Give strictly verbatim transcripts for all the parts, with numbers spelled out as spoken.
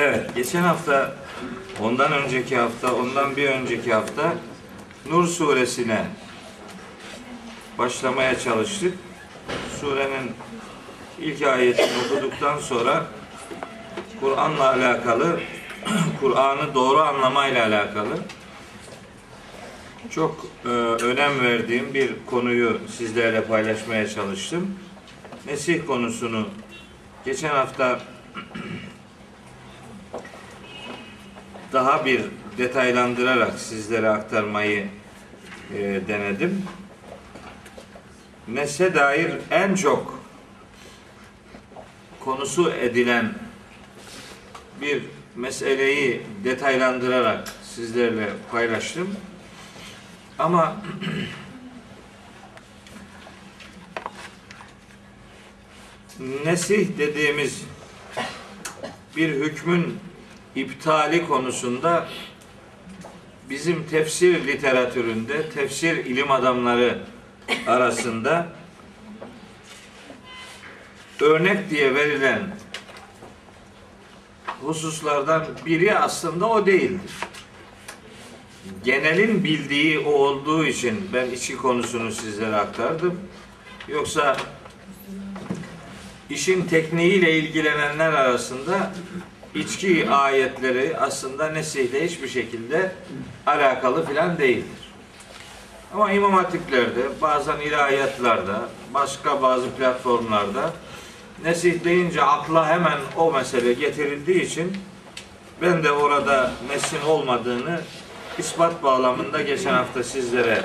Evet, geçen hafta, ondan önceki hafta, ondan bir önceki hafta Nur Suresi'ne başlamaya çalıştık. Surenin ilk ayetini okuduktan sonra Kur'an'la alakalı, Kur'an'ı doğru anlamayla alakalı çok e, önem verdiğim bir konuyu sizlerle paylaşmaya çalıştım. Nesih konusunu geçen hafta daha bir detaylandırarak sizlere aktarmayı e, denedim. Neshe dair en çok konusu edilen bir meseleyi detaylandırarak sizlerle paylaştım. Ama nesih dediğimiz bir hükmün iptali konusunda bizim tefsir literatüründe, tefsir ilim adamları arasında örnek diye verilen hususlardan biri aslında o değildir. Genelin bildiği o olduğu için ben içi konusunu sizlere aktardım. Yoksa işin tekniğiyle ilgilenenler arasında içki ayetleri aslında nesihle hiçbir şekilde alakalı filan değildir. Ama İmam Hatip'lerde, bazen ilahiyatlarda, başka bazı platformlarda nesih deyince akla hemen o mesele getirildiği için ben de orada nesih olmadığını ispat bağlamında geçen hafta sizlere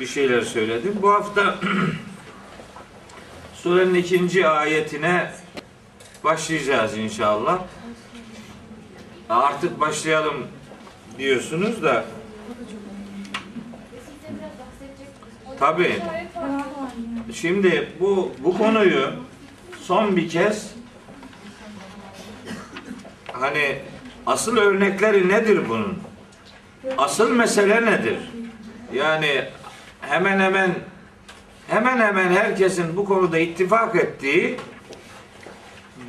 bir şeyler söyledim. Bu hafta surenin ikinci ayetine başlayacağız inşallah. Artık başlayalım diyorsunuz da tabii. Şimdi bu bu konuyu son bir kez, hani asıl örnekleri nedir bunun? Asıl mesele nedir? Yani hemen hemen hemen hemen herkesin bu konuda ittifak ettiği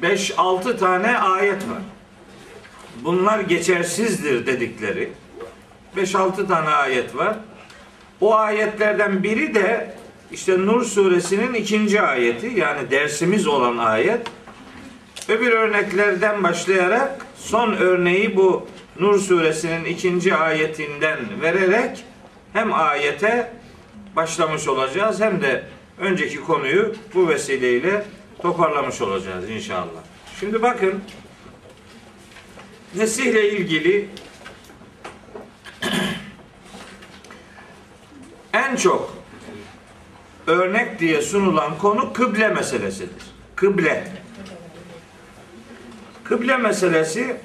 beş altı tane ayet var. Bunlar geçersizdir dedikleri beş altı tane ayet var. O ayetlerden biri de işte Nur Suresi'nin ikinci ayeti, yani dersimiz olan ayet. Öbür örneklerden başlayarak son örneği bu Nur Suresi'nin ikinci ayetinden vererek hem ayete başlamış olacağız hem de önceki konuyu bu vesileyle toparlamış olacağız inşallah. Şimdi bakın, nesihle ilgili en çok örnek diye sunulan konu kıble meselesidir. Kıble. Kıble meselesi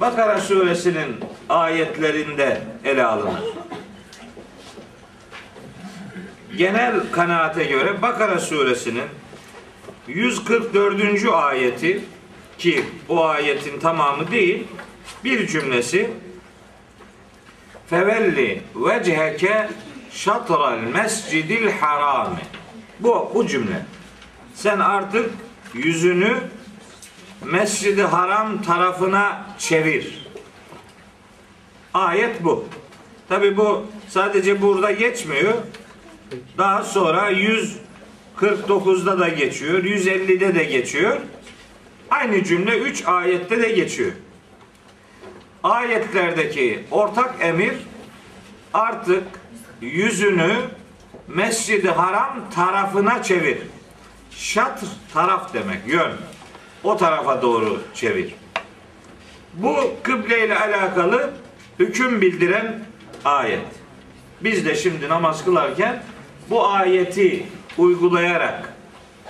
Bakara Suresi'nin ayetlerinde ele alınır. Genel kanaate göre Bakara Suresi'nin yüz kırk dördüncü ayeti, ki bu ayetin tamamı değil, bir cümlesi fevelli vecheke şatral mescidil harami. Bu bu cümle. Sen artık yüzünü Mescid-i Haram tarafına çevir. Ayet bu. Tabii bu sadece burada geçmiyor. Daha sonra yüz kırk dokuzda da geçiyor, yüz ellide de geçiyor. Aynı cümle üç ayette de geçiyor. Ayetlerdeki ortak emir artık yüzünü Mescid-i Haram tarafına çevir. Şatr taraf demek, yön. O tarafa doğru çevir. Bu kıbleyle alakalı hüküm bildiren ayet. Biz de şimdi namaz kılarken bu ayeti uygulayarak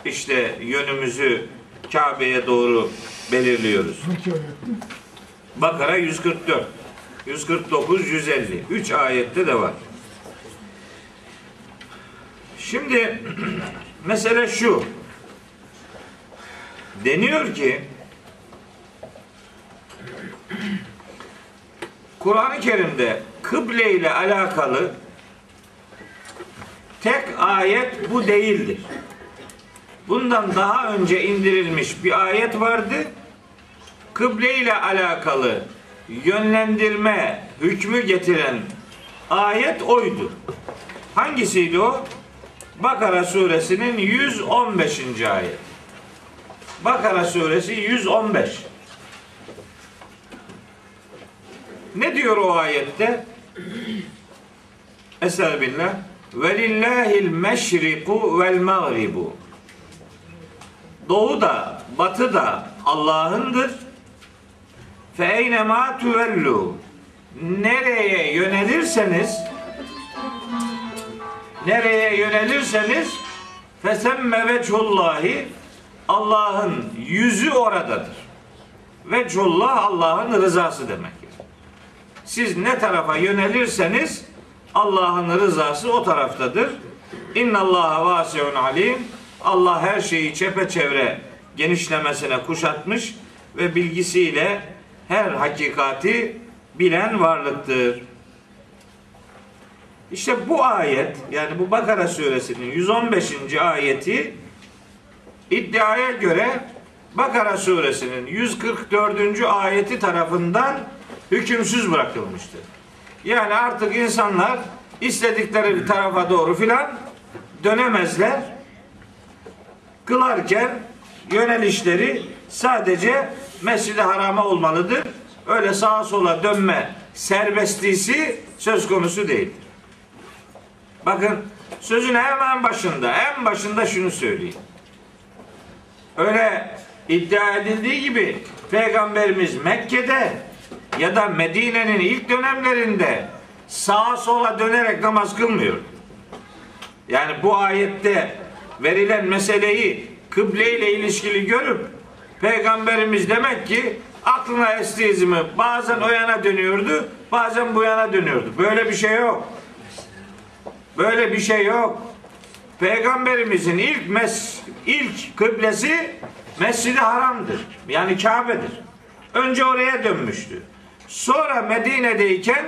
işte yönümüzü Kabe'ye doğru belirliyoruz. Bakara yüz kırk dört, yüz kırk dokuz, yüz elli. Üç ayette de var. Şimdi mesele şu. Deniyor ki Kur'an-ı Kerim'de kıble ile alakalı tek ayet bu değildir. Bundan daha önce indirilmiş bir ayet vardı. kıble ile alakalı yönlendirme hükmü getiren ayet oydu. Hangisiydi o? Bakara suresinin yüz on beşinci ayet. Bakara suresi yüz on beş. Ne diyor o ayette? Esel billah. Velillahil meşriku vel mağribu. Doğu da batı da Allah'ındır. Fe eynemâ tüvellu. Nereye yönelirseniz nereye yönelirseniz fesemme vecullahi, Allah'ın yüzü oradadır. Vecullah Allah'ın rızası demektir. Siz ne tarafa yönelirseniz Allah'ın rızası o taraftadır. İnnallâhe vâsiun alîm. Allah her şeyi çepeçevre genişlemesine kuşatmış ve bilgisiyle her hakikati bilen varlıktır. İşte bu ayet, yani bu Bakara suresinin yüz on beşinci ayeti iddiaya göre Bakara suresinin yüz kırk dördüncü ayeti tarafından hükümsüz bırakılmıştır. Yani artık insanlar istedikleri bir tarafa doğru filan dönemezler. Kılarken yönelişleri sadece Mescid-i Haram'a olmalıdır. Öyle sağa sola dönme serbestliği söz konusu değildir. Bakın sözün hemen başında, en başında şunu söyleyeyim. Öyle iddia edildiği gibi Peygamberimiz Mekke'de ya da Medine'nin ilk dönemlerinde sağa sola dönerek namaz kılmıyor. Yani bu ayette verilen meseleyi kıbleyle ilişkili görüp Peygamberimiz demek ki aklına estiği mi bazen o yana dönüyordu, bazen bu yana dönüyordu. Böyle bir şey yok. Böyle bir şey yok. Peygamberimizin ilk mes ilk kıblesi Mescid-i Haram'dır. Yani Kabe'dir. Önce oraya dönmüştü. Sonra Medine'deyken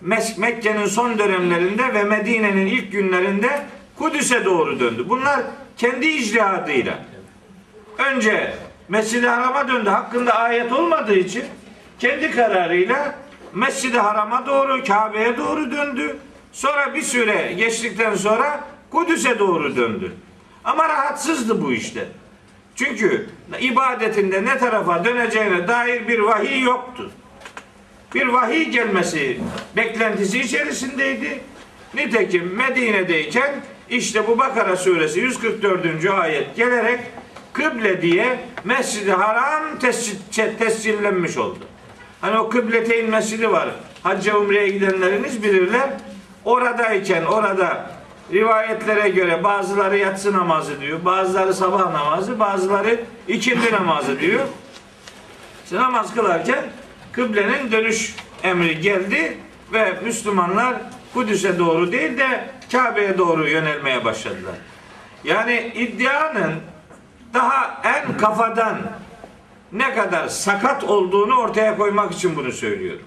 Mes Mekke'nin son dönemlerinde ve Medine'nin ilk günlerinde Kudüs'e doğru döndü. Bunlar kendi icraatıyla. Önce Mescid-i Haram'a döndü. Hakkında ayet olmadığı için kendi kararıyla Mescid-i Haram'a doğru, Kabe'ye doğru döndü. Sonra bir süre geçtikten sonra Kudüs'e doğru döndü. Ama rahatsızdı bu işte. Çünkü ibadetinde ne tarafa döneceğine dair bir vahiy yoktu. Bir vahiy gelmesi beklentisi içerisindeydi. Nitekim Medine'deyken işte bu Bakara suresi yüz kırk dördüncü ayet gelerek kıble diye Mescid-i Haram tescil, tescillenmiş oldu. Hani o Kıbleteyn mescidi var. Hacca umreye gidenleriniz bilirler. Oradayken orada rivayetlere göre bazıları yatsı namazı diyor, bazıları sabah namazı, bazıları ikindi namazı diyor. İşte namaz kılarken kıblenin dönüş emri geldi ve Müslümanlar Kudüs'e doğru değil de Kabe'ye doğru yönelmeye başladılar. Yani iddianın daha en kafadan ne kadar sakat olduğunu ortaya koymak için bunu söylüyorum.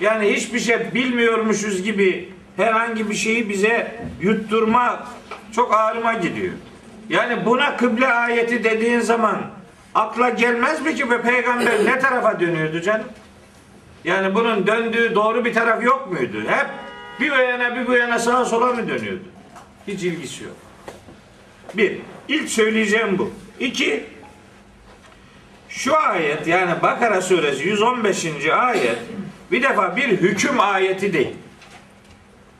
Yani hiçbir şey bilmiyormuşuz gibi herhangi bir şeyi bize yutturma çok ağrıma gidiyor. Yani buna kıble ayeti dediğin zaman akla gelmez mi ki be peygamber ne tarafa dönüyordu canım? Yani bunun döndüğü doğru bir taraf yok muydu? Hep bir o yana bir bu yana sağa sola mı dönüyordu? Hiç ilgisi yok. Bir, ilk söyleyeceğim bu. İki, şu ayet yani Bakara suresi yüz on beşinci ayet bir defa bir hüküm ayeti değil.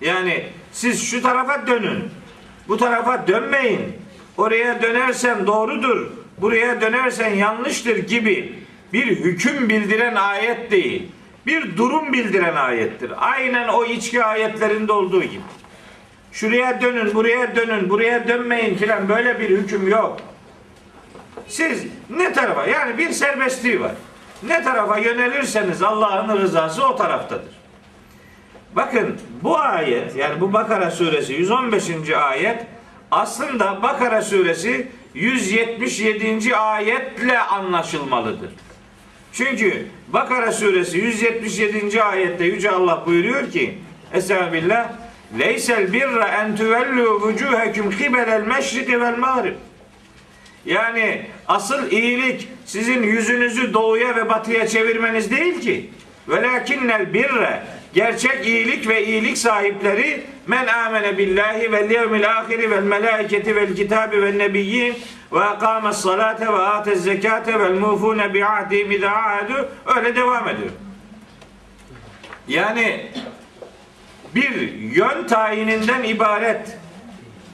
Yani siz şu tarafa dönün, bu tarafa dönmeyin, oraya dönersen doğrudur, buraya dönersen yanlıştır gibi bir hüküm bildiren ayet değil. Bir durum bildiren ayettir. Aynen o içki ayetlerinde olduğu gibi. Şuraya dönün, buraya dönün, buraya dönmeyin filan böyle bir hüküm yok. Siz ne tarafa, yani bir serbestliği var. Ne tarafa yönelirseniz Allah'ın rızası o taraftadır. Bakın bu ayet yani bu Bakara suresi yüz on beşinci ayet aslında Bakara suresi yüz yetmiş yedinci ayetle anlaşılmalıdır. Çünkü Bakara suresi yüz yetmiş yedinci ayette Yüce Allah buyuruyor ki Estağfirullah Leysel birra en tüvellû vücûheküm kibelel meşriki vel mağrib. Yani asıl iyilik sizin yüzünüzü doğuya ve batıya çevirmeniz değil ki. Velakinnel birre, gerçek iyilik ve iyilik sahipleri men amene billahi vel yevmil ahiri vel melaiketi vel kitabi vel nebiyyin ve akames salate ve atez zekate vel mufune bi ahdihim izâ ahadû, öyle devam ediyor. Yani bir yön tayininden ibaret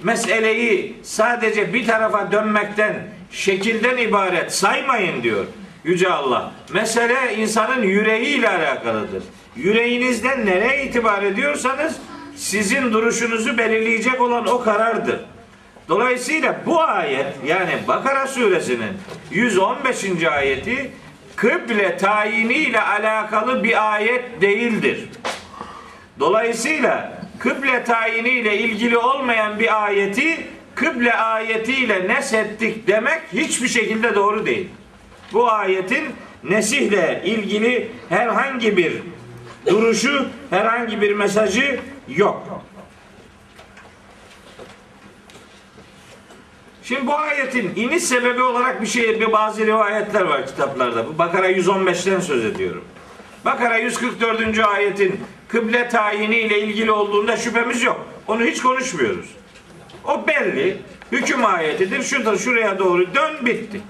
meseleyi sadece bir tarafa dönmekten, şekilden ibaret saymayın diyor Yüce Allah. Mesele insanın yüreğiyle alakalıdır. Yüreğinizden nereye itibar ediyorsanız sizin duruşunuzu belirleyecek olan o karardır. Dolayısıyla bu ayet, yani Bakara suresinin yüz on beşinci ayeti kıble tayiniyle alakalı bir ayet değildir. Dolayısıyla kıble tayiniyle ilgili olmayan bir ayeti kıble ayetiyle neshettik demek hiçbir şekilde doğru değil. Bu ayetin nesihle ilgili herhangi bir duruşu, herhangi bir mesajı yok. Şimdi bu ayetin iniş sebebi olarak bir şey, bir bazı rivayetler var kitaplarda. Bu Bakara yüz on beşten söz ediyorum. Bakara yüz kırk dördüncü ayetin kıble tayini ile ilgili olduğunda şüphemiz yok. Onu hiç konuşmuyoruz. O belli. Hüküm ayetidir. Şuradan şuraya doğru dön, bitti.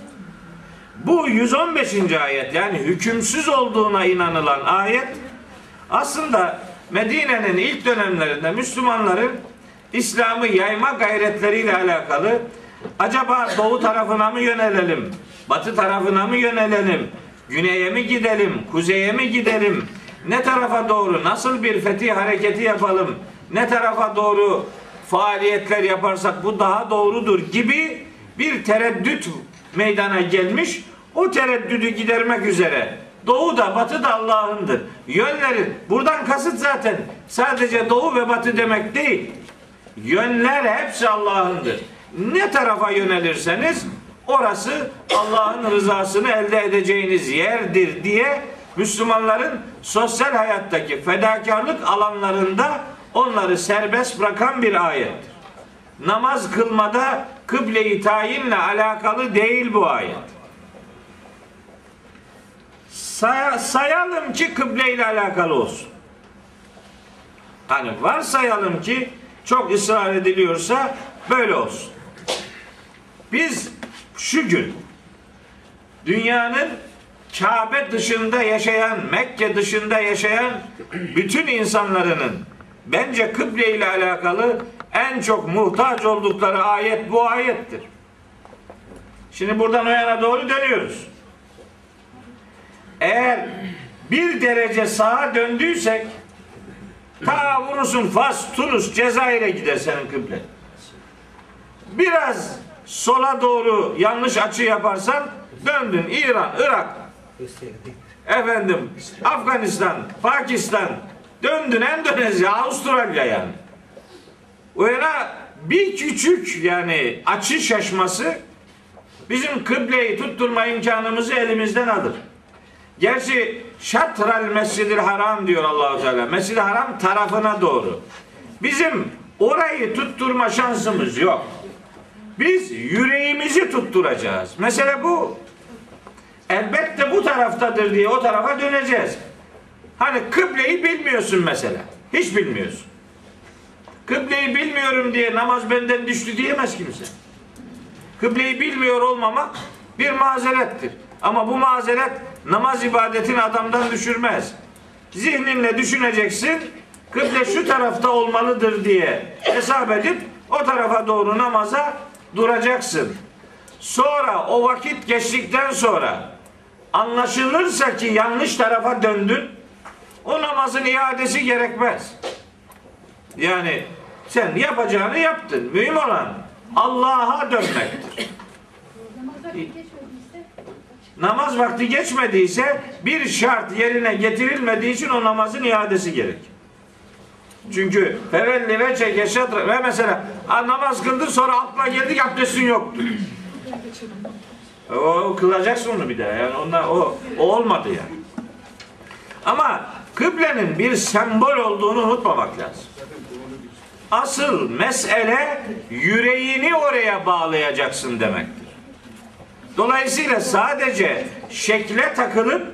Bu yüz on beşinci ayet, yani hükümsüz olduğuna inanılan ayet, aslında Medine'nin ilk dönemlerinde Müslümanların İslam'ı yayma gayretleriyle alakalı, acaba doğu tarafına mı yönelelim, batı tarafına mı yönelelim, güneye mi gidelim, kuzeye mi gidelim, ne tarafa doğru nasıl bir fetih hareketi yapalım, ne tarafa doğru faaliyetler yaparsak bu daha doğrudur gibi bir tereddüt meydana gelmiş. O tereddüdü gidermek üzere doğu da batı da Allah'ındır. Yönleri, buradan kasıt zaten sadece doğu ve batı demek değil. Yönler hepsi Allah'ındır. Ne tarafa yönelirseniz orası Allah'ın rızasını elde edeceğiniz yerdir diye Müslümanların sosyal hayattaki fedakarlık alanlarında onları serbest bırakan bir ayettir. Namaz kılmada kıble-i tayinle alakalı değil bu ayet. Say- sayalım ki kıbleyle alakalı olsun. Hani varsayalım ki çok ısrar ediliyorsa böyle olsun. Biz şu gün dünyanın Kabe dışında yaşayan, Mekke dışında yaşayan bütün insanların bence kıble ile alakalı en çok muhtaç oldukları ayet bu ayettir. Şimdi buradan o yana doğru dönüyoruz. Eğer bir derece sağa döndüysek ta vurursun Fas, Tunus, Cezayir'e gider senin kıble. Biraz sola doğru yanlış açı yaparsan döndün İran, Irak, efendim Afganistan, Pakistan, döndün Endonezya, Avustralya yani. Oyuna bir küçük yani açı şaşması bizim kıbleyi tutturma imkanımızı elimizden alır. Gerçi şatral mescidil haram diyor Allah-u Teala. Mescid-i haram tarafına doğru. Bizim orayı tutturma şansımız yok. Biz yüreğimizi tutturacağız. Mesele bu. Elbette bu taraftadır diye o tarafa döneceğiz. Hani kıbleyi bilmiyorsun mesela. Hiç bilmiyorsun. Kıbleyi bilmiyorum diye namaz benden düştü diyemez kimse. Kıbleyi bilmiyor olmamak bir mazerettir. Ama bu mazeret namaz ibadetini adamdan düşürmez. Zihninle düşüneceksin, kıble şu tarafta olmalıdır diye hesap edip o tarafa doğru namaza duracaksın. Sonra o vakit geçtikten sonra anlaşılırsa ki yanlış tarafa döndün, o namazın iadesi gerekmez. Yani sen yapacağını yaptın. Mühim olan Allah'a dönmektir. Namaz vakti geçmediyse bir şart yerine getirilmediği için o namazın iadesi gerek. Çünkü fevelli ve çekeşatra ve mesela namaz kıldı sonra aklına geldi abdestin yoktu. O kılacaksın onu bir daha. Yani onlar o, o olmadı yani. Ama kıblenin bir sembol olduğunu unutmamak lazım. Asıl mesele yüreğini oraya bağlayacaksın demektir. Dolayısıyla sadece şekle takılıp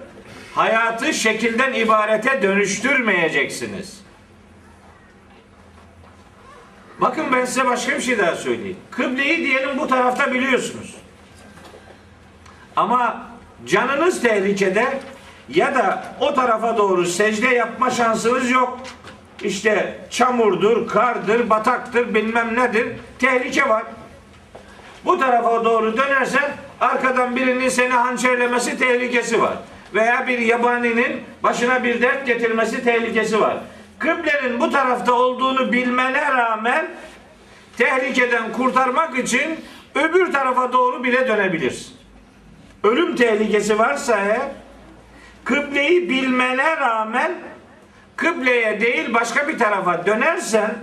hayatı şekilden ibarete dönüştürmeyeceksiniz. Bakın ben size başka bir şey daha söyleyeyim. Kıbleyi diyelim bu tarafta biliyorsunuz. Ama canınız tehlikede ya da o tarafa doğru secde yapma şansınız yok. İşte çamurdur, kardır, bataktır, bilmem nedir. Tehlike var. Bu tarafa doğru dönersen arkadan birinin seni hançerlemesi tehlikesi var. Veya bir yabaninin başına bir dert getirmesi tehlikesi var. Kıblenin bu tarafta olduğunu bilmene rağmen tehlikeden kurtarmak için öbür tarafa doğru bile dönebilirsin. Ölüm tehlikesi varsa eğer kıbleyi bilmene rağmen kıbleye değil başka bir tarafa dönersen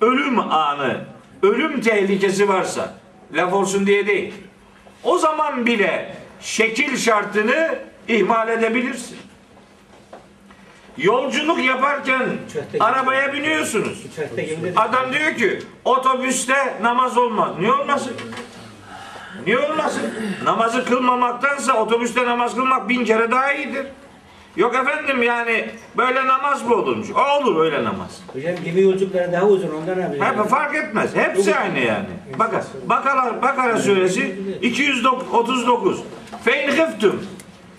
ölüm anı, ölüm tehlikesi varsa, laf olsun diye değil, o zaman bile şekil şartını ihmal edebilirsin. Yolculuk yaparken arabaya biniyorsunuz. Adam diyor ki otobüste namaz olmaz. Niye olmasın? Niye olmasın? Namazı kılmamaktansa otobüste namaz kılmak bin kere daha iyidir. Yok efendim yani böyle namaz mı olurmuş? O olur öyle namaz. Hocam gibi yolculukları daha uzun ondan abi. Hep fark etmez. Hepsi aynı yani. Bakar. Bakara, Bakara Suresi iki yüz otuz dokuz. Feinhiftum.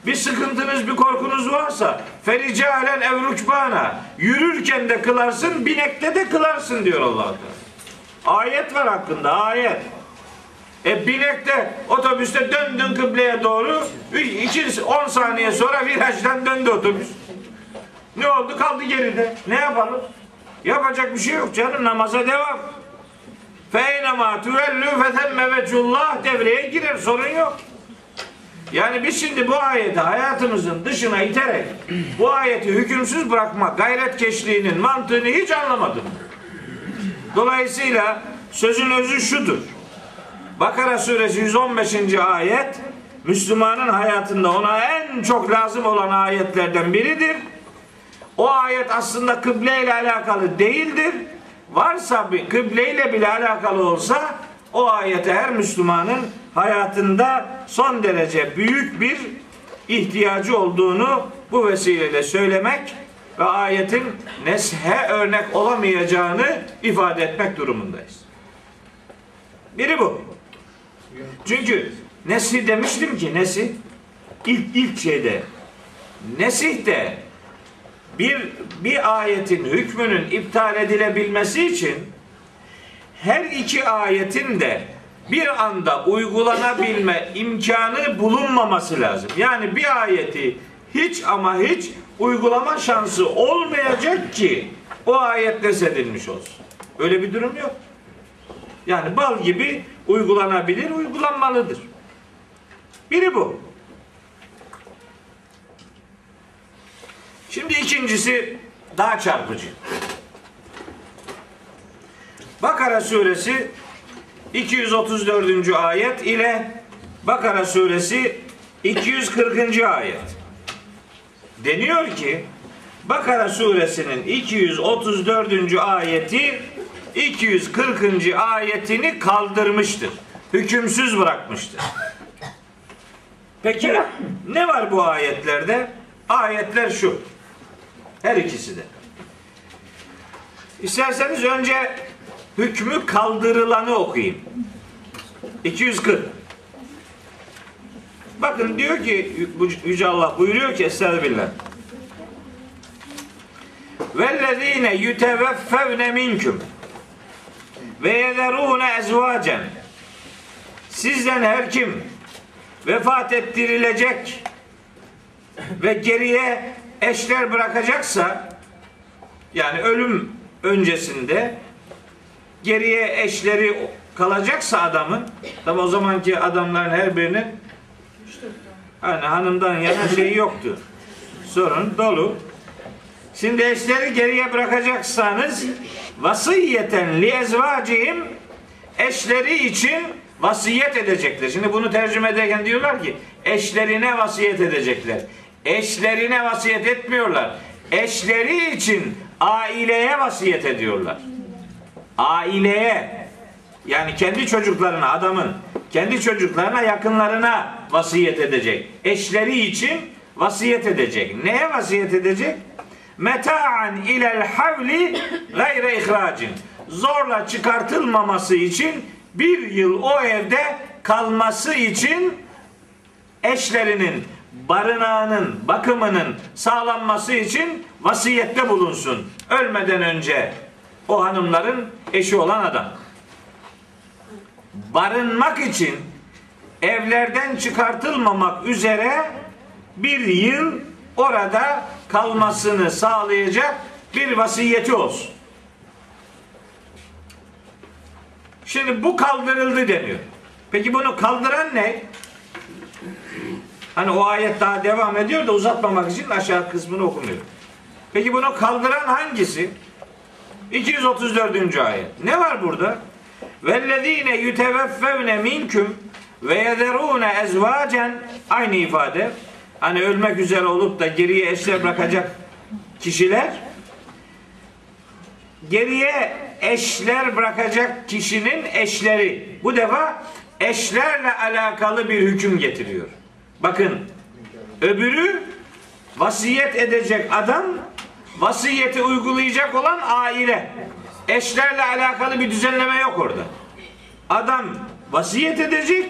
Bir sıkıntınız, bir korkunuz varsa fericalen evrukbana, yürürken de kılarsın, binekte de kılarsın diyor Allah'ta. Ayet var hakkında, ayet. E binekte, otobüste döndün kıbleye doğru, on saniye sonra virajdan döndü otobüs. Ne oldu? Kaldı geride. Ne yapalım? Yapacak bir şey yok canım, namaza devam. Feynema tüvellü fethemme vecullah devreye girer, sorun yok. Yani biz şimdi bu ayeti hayatımızın dışına iterek bu ayeti hükümsüz bırakma gayretkeşliğinin mantığını hiç anlamadım. Dolayısıyla sözün özü şudur. Bakara suresi yüz on beşinci ayet Müslümanın hayatında ona en çok lazım olan ayetlerden biridir. O ayet aslında kıble ile alakalı değildir. Varsa bir kıble ile bile alakalı olsa o ayete her Müslümanın hayatında son derece büyük bir ihtiyacı olduğunu bu vesileyle söylemek ve ayetin neshe örnek olamayacağını ifade etmek durumundayız. Biri bu. Çünkü nesih demiştim ki nesih ilk ilk şeyde nesih de bir bir ayetin hükmünün iptal edilebilmesi için her iki ayetin de bir anda uygulanabilme imkanı bulunmaması lazım. Yani bir ayeti hiç ama hiç uygulama şansı olmayacak ki o ayet nesedilmiş olsun. Öyle bir durum yok. Yani bal gibi uygulanabilir, uygulanmalıdır. Biri bu. Şimdi ikincisi daha çarpıcı. Bakara suresi iki yüz otuz dördüncü ayet ile Bakara suresi iki yüz kırkıncı ayet. Deniyor ki Bakara suresinin iki yüz otuz dördüncü ayeti iki yüz kırkıncı ayetini kaldırmıştır. Hükümsüz bırakmıştır. Peki ne var bu ayetlerde? Ayetler şu. Her ikisi de. İsterseniz önce hükmü kaldırılanı okuyayım. iki yüz kırk. Bakın diyor ki Yüce Allah buyuruyor ki Estağfirullah. Vellezine yuteveffevne minküm ve yederûne ezvâcen. Sizden her kim vefat ettirilecek ve geriye eşler bırakacaksa yani ölüm öncesinde geriye eşleri kalacaksa adamın, tam o zamanki adamların her birinin hani hanımdan yana şeyi yoktu. Sorun dolu. Şimdi eşleri geriye bırakacaksanız vasiyeten li ezvacihim eşleri için vasiyet edecekler. Şimdi bunu tercüme ederken diyorlar ki eşlerine vasiyet edecekler. Eşlerine vasiyet etmiyorlar. Eşleri için aileye vasiyet ediyorlar. Aileye yani kendi çocuklarına adamın kendi çocuklarına, yakınlarına vasiyet edecek. Eşleri için vasiyet edecek. Neye vasiyet edecek? Meta'an ilel havli gayre ihracin. Zorla çıkartılmaması için bir yıl o evde kalması için eşlerinin barınağının, bakımının sağlanması için vasiyette bulunsun. Ölmeden önce o hanımların eşi olan adam. Barınmak için evlerden çıkartılmamak üzere bir yıl orada kalmasını sağlayacak bir vasiyeti olsun. Şimdi bu kaldırıldı deniyor. Peki bunu kaldıran ne? Hani o ayet daha devam ediyor da uzatmamak için aşağı kısmını okumuyorum. Peki bunu kaldıran hangisi? iki yüz otuz dördüncü ayet. Ne var burada? Vellezine yuteveffevne minkum ve yezerune ezvacen, aynı ifade. Hani ölmek üzere olup da geriye eşler bırakacak kişiler, geriye eşler bırakacak kişinin eşleri. Bu defa eşlerle alakalı bir hüküm getiriyor. Bakın, öbürü vasiyet edecek adam, vasiyeti uygulayacak olan aile. Eşlerle alakalı bir düzenleme yok orada. Adam vasiyet edecek,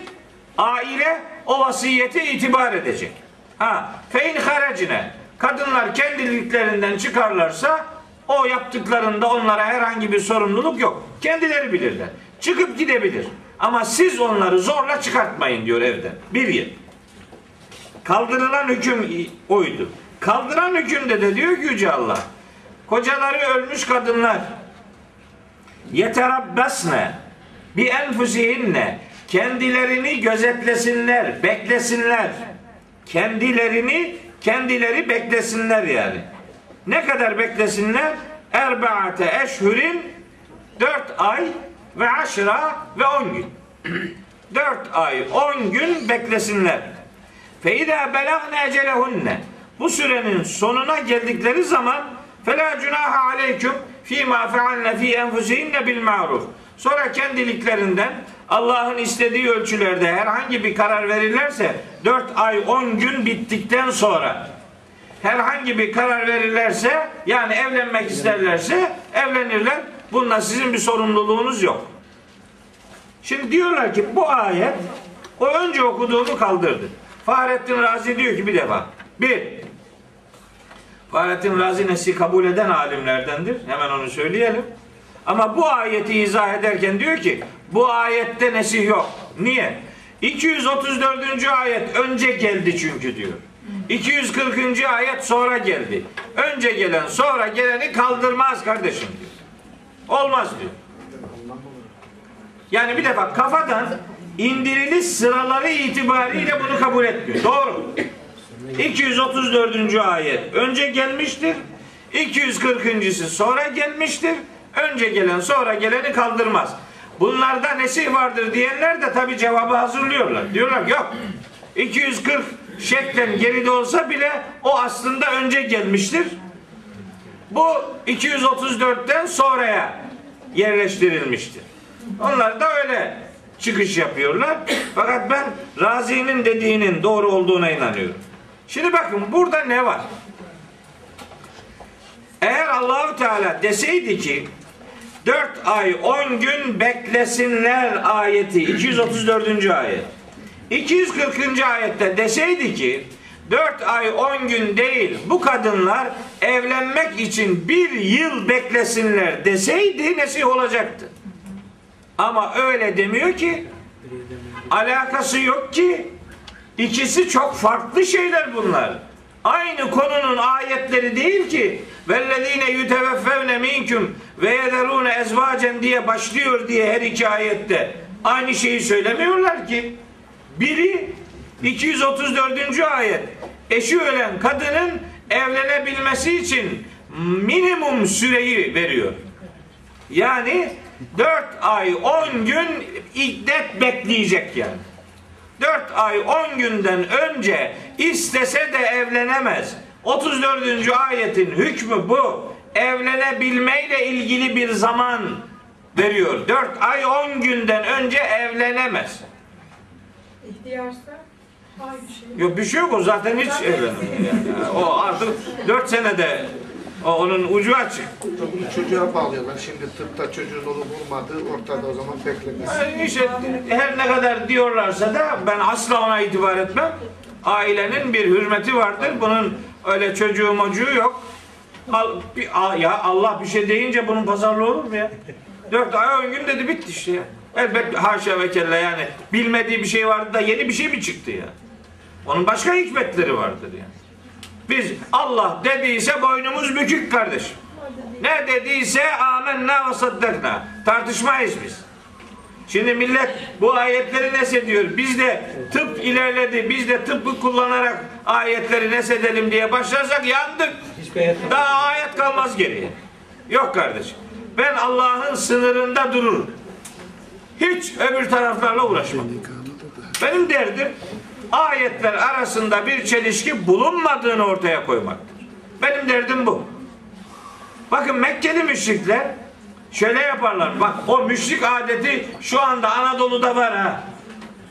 aile o vasiyete itibar edecek. Ha, fein haracine, kadınlar kendiliklerinden çıkarlarsa o yaptıklarında onlara herhangi bir sorumluluk yok. Kendileri bilirler. Çıkıp gidebilir. Ama siz onları zorla çıkartmayın diyor evden. Bir yıl. Kaldırılan hüküm oydu. Kaldıran hükümde de diyor ki Yüce Allah, kocaları ölmüş kadınlar yeterabbesne bi enfusihinne, kendilerini gözetlesinler, beklesinler. Kendilerini, kendileri beklesinler yani. Ne kadar beklesinler? Erbaate eşhürin, dört ay ve aşra ve on gün. Dört ay, on gün beklesinler. Feyda belagne ecelehunne, bu sürenin sonuna geldikleri zaman fela cunaha aleyküm fîmâ fealne fî enfusihinne bil ma'ruf. Sonra kendiliklerinden Allah'ın istediği ölçülerde herhangi bir karar verirlerse, dört ay on gün bittikten sonra herhangi bir karar verirlerse, yani evlenmek isterlerse evlenirler. Bunda sizin bir sorumluluğunuz yok. Şimdi diyorlar ki bu ayet o önce okuduğunu kaldırdı. Fahrettin Razi diyor ki bir defa. Bir, Fahrettin Razi nesli kabul eden alimlerdendir. Hemen onu söyleyelim. Ama bu ayeti izah ederken diyor ki bu ayette nesih yok. Niye? iki yüz otuz dördüncü ayet önce geldi çünkü diyor. iki yüz kırkıncı ayet sonra geldi. Önce gelen sonra geleni kaldırmaz kardeşim diyor. Olmaz diyor. Yani bir defa kafadan indiriliş sıraları itibariyle bunu kabul etmiyor. Doğru. iki yüz otuz dördüncü ayet önce gelmiştir. iki yüz kırkıncısı sonra gelmiştir. Önce gelen sonra geleni kaldırmaz. Bunlarda nesih vardır diyenler de tabi cevabı hazırlıyorlar. Diyorlar ki yok. iki yüz kırk şeklen geride olsa bile o aslında önce gelmiştir. Bu iki yüz otuz dörtten sonraya yerleştirilmiştir. Onlar da öyle çıkış yapıyorlar. Fakat ben Razi'nin dediğinin doğru olduğuna inanıyorum. Şimdi bakın burada ne var? Eğer Allahu Teala deseydi ki dört ay on gün beklesinler ayeti iki yüz otuz dördüncü ayet, iki yüz kırkıncı ayette deseydi ki dört ay on gün değil, bu kadınlar evlenmek için bir yıl beklesinler deseydi nesih olacaktı. Ama öyle demiyor ki, alakası yok ki, ikisi çok farklı şeyler bunlar. Aynı konunun ayetleri değil ki. Vellezine yuteveffevne minküm ve yederune ezvacen diye başlıyor diye her iki ayette aynı şeyi söylemiyorlar ki. Biri iki yüz otuz dördüncü ayet, eşi ölen kadının evlenebilmesi için minimum süreyi veriyor. Yani dört ay on gün iddet bekleyecek yani. dört ay on günden önce istese de evlenemez. otuz dördüncü ayetin hükmü bu. Evlenebilmeyle ilgili bir zaman veriyor. dört ay on günden önce evlenemez. İhtiyarsa hay bir şey. Yok bir şey yok, o zaten hiç evlenmiyor yani. O artık dört senede onun ucu açık. Bunu çocuğa bağlıyorlar. Şimdi tıpta çocuğun olup olmadığı ortada, o zaman beklemesi. Yani her ne kadar diyorlarsa da ben asla ona itibar etmem. Ailenin bir hürmeti vardır. Bunun öyle çocuğu mocuğu yok. Ya Allah bir şey deyince bunun pazarlığı olur mu ya? Dört ay on gün dedi, bitti işte ya. Elbette haşa ve kelle yani. Bilmediği bir şey vardı da yeni bir şey mi çıktı ya? Onun başka hikmetleri vardır yani. Biz Allah dediyse boynumuz bükük kardeşim. Ne dediyse amenna ve saddakna. Tartışmayız biz. Şimdi millet bu ayetleri nesediyor. Biz de tıp ilerledi, biz de tıbbı kullanarak ayetleri nesedelim diye başlarsak yandık. Daha ayet kalmaz geriye. Yok kardeşim. Ben Allah'ın sınırında dururum. Hiç öbür taraflarla uğraşmam. Benim derdim ayetler arasında bir çelişki bulunmadığını ortaya koymaktır. Benim derdim bu. Bakın Mekkeli müşrikler şöyle yaparlar. Bak o müşrik adeti şu anda Anadolu'da var ha.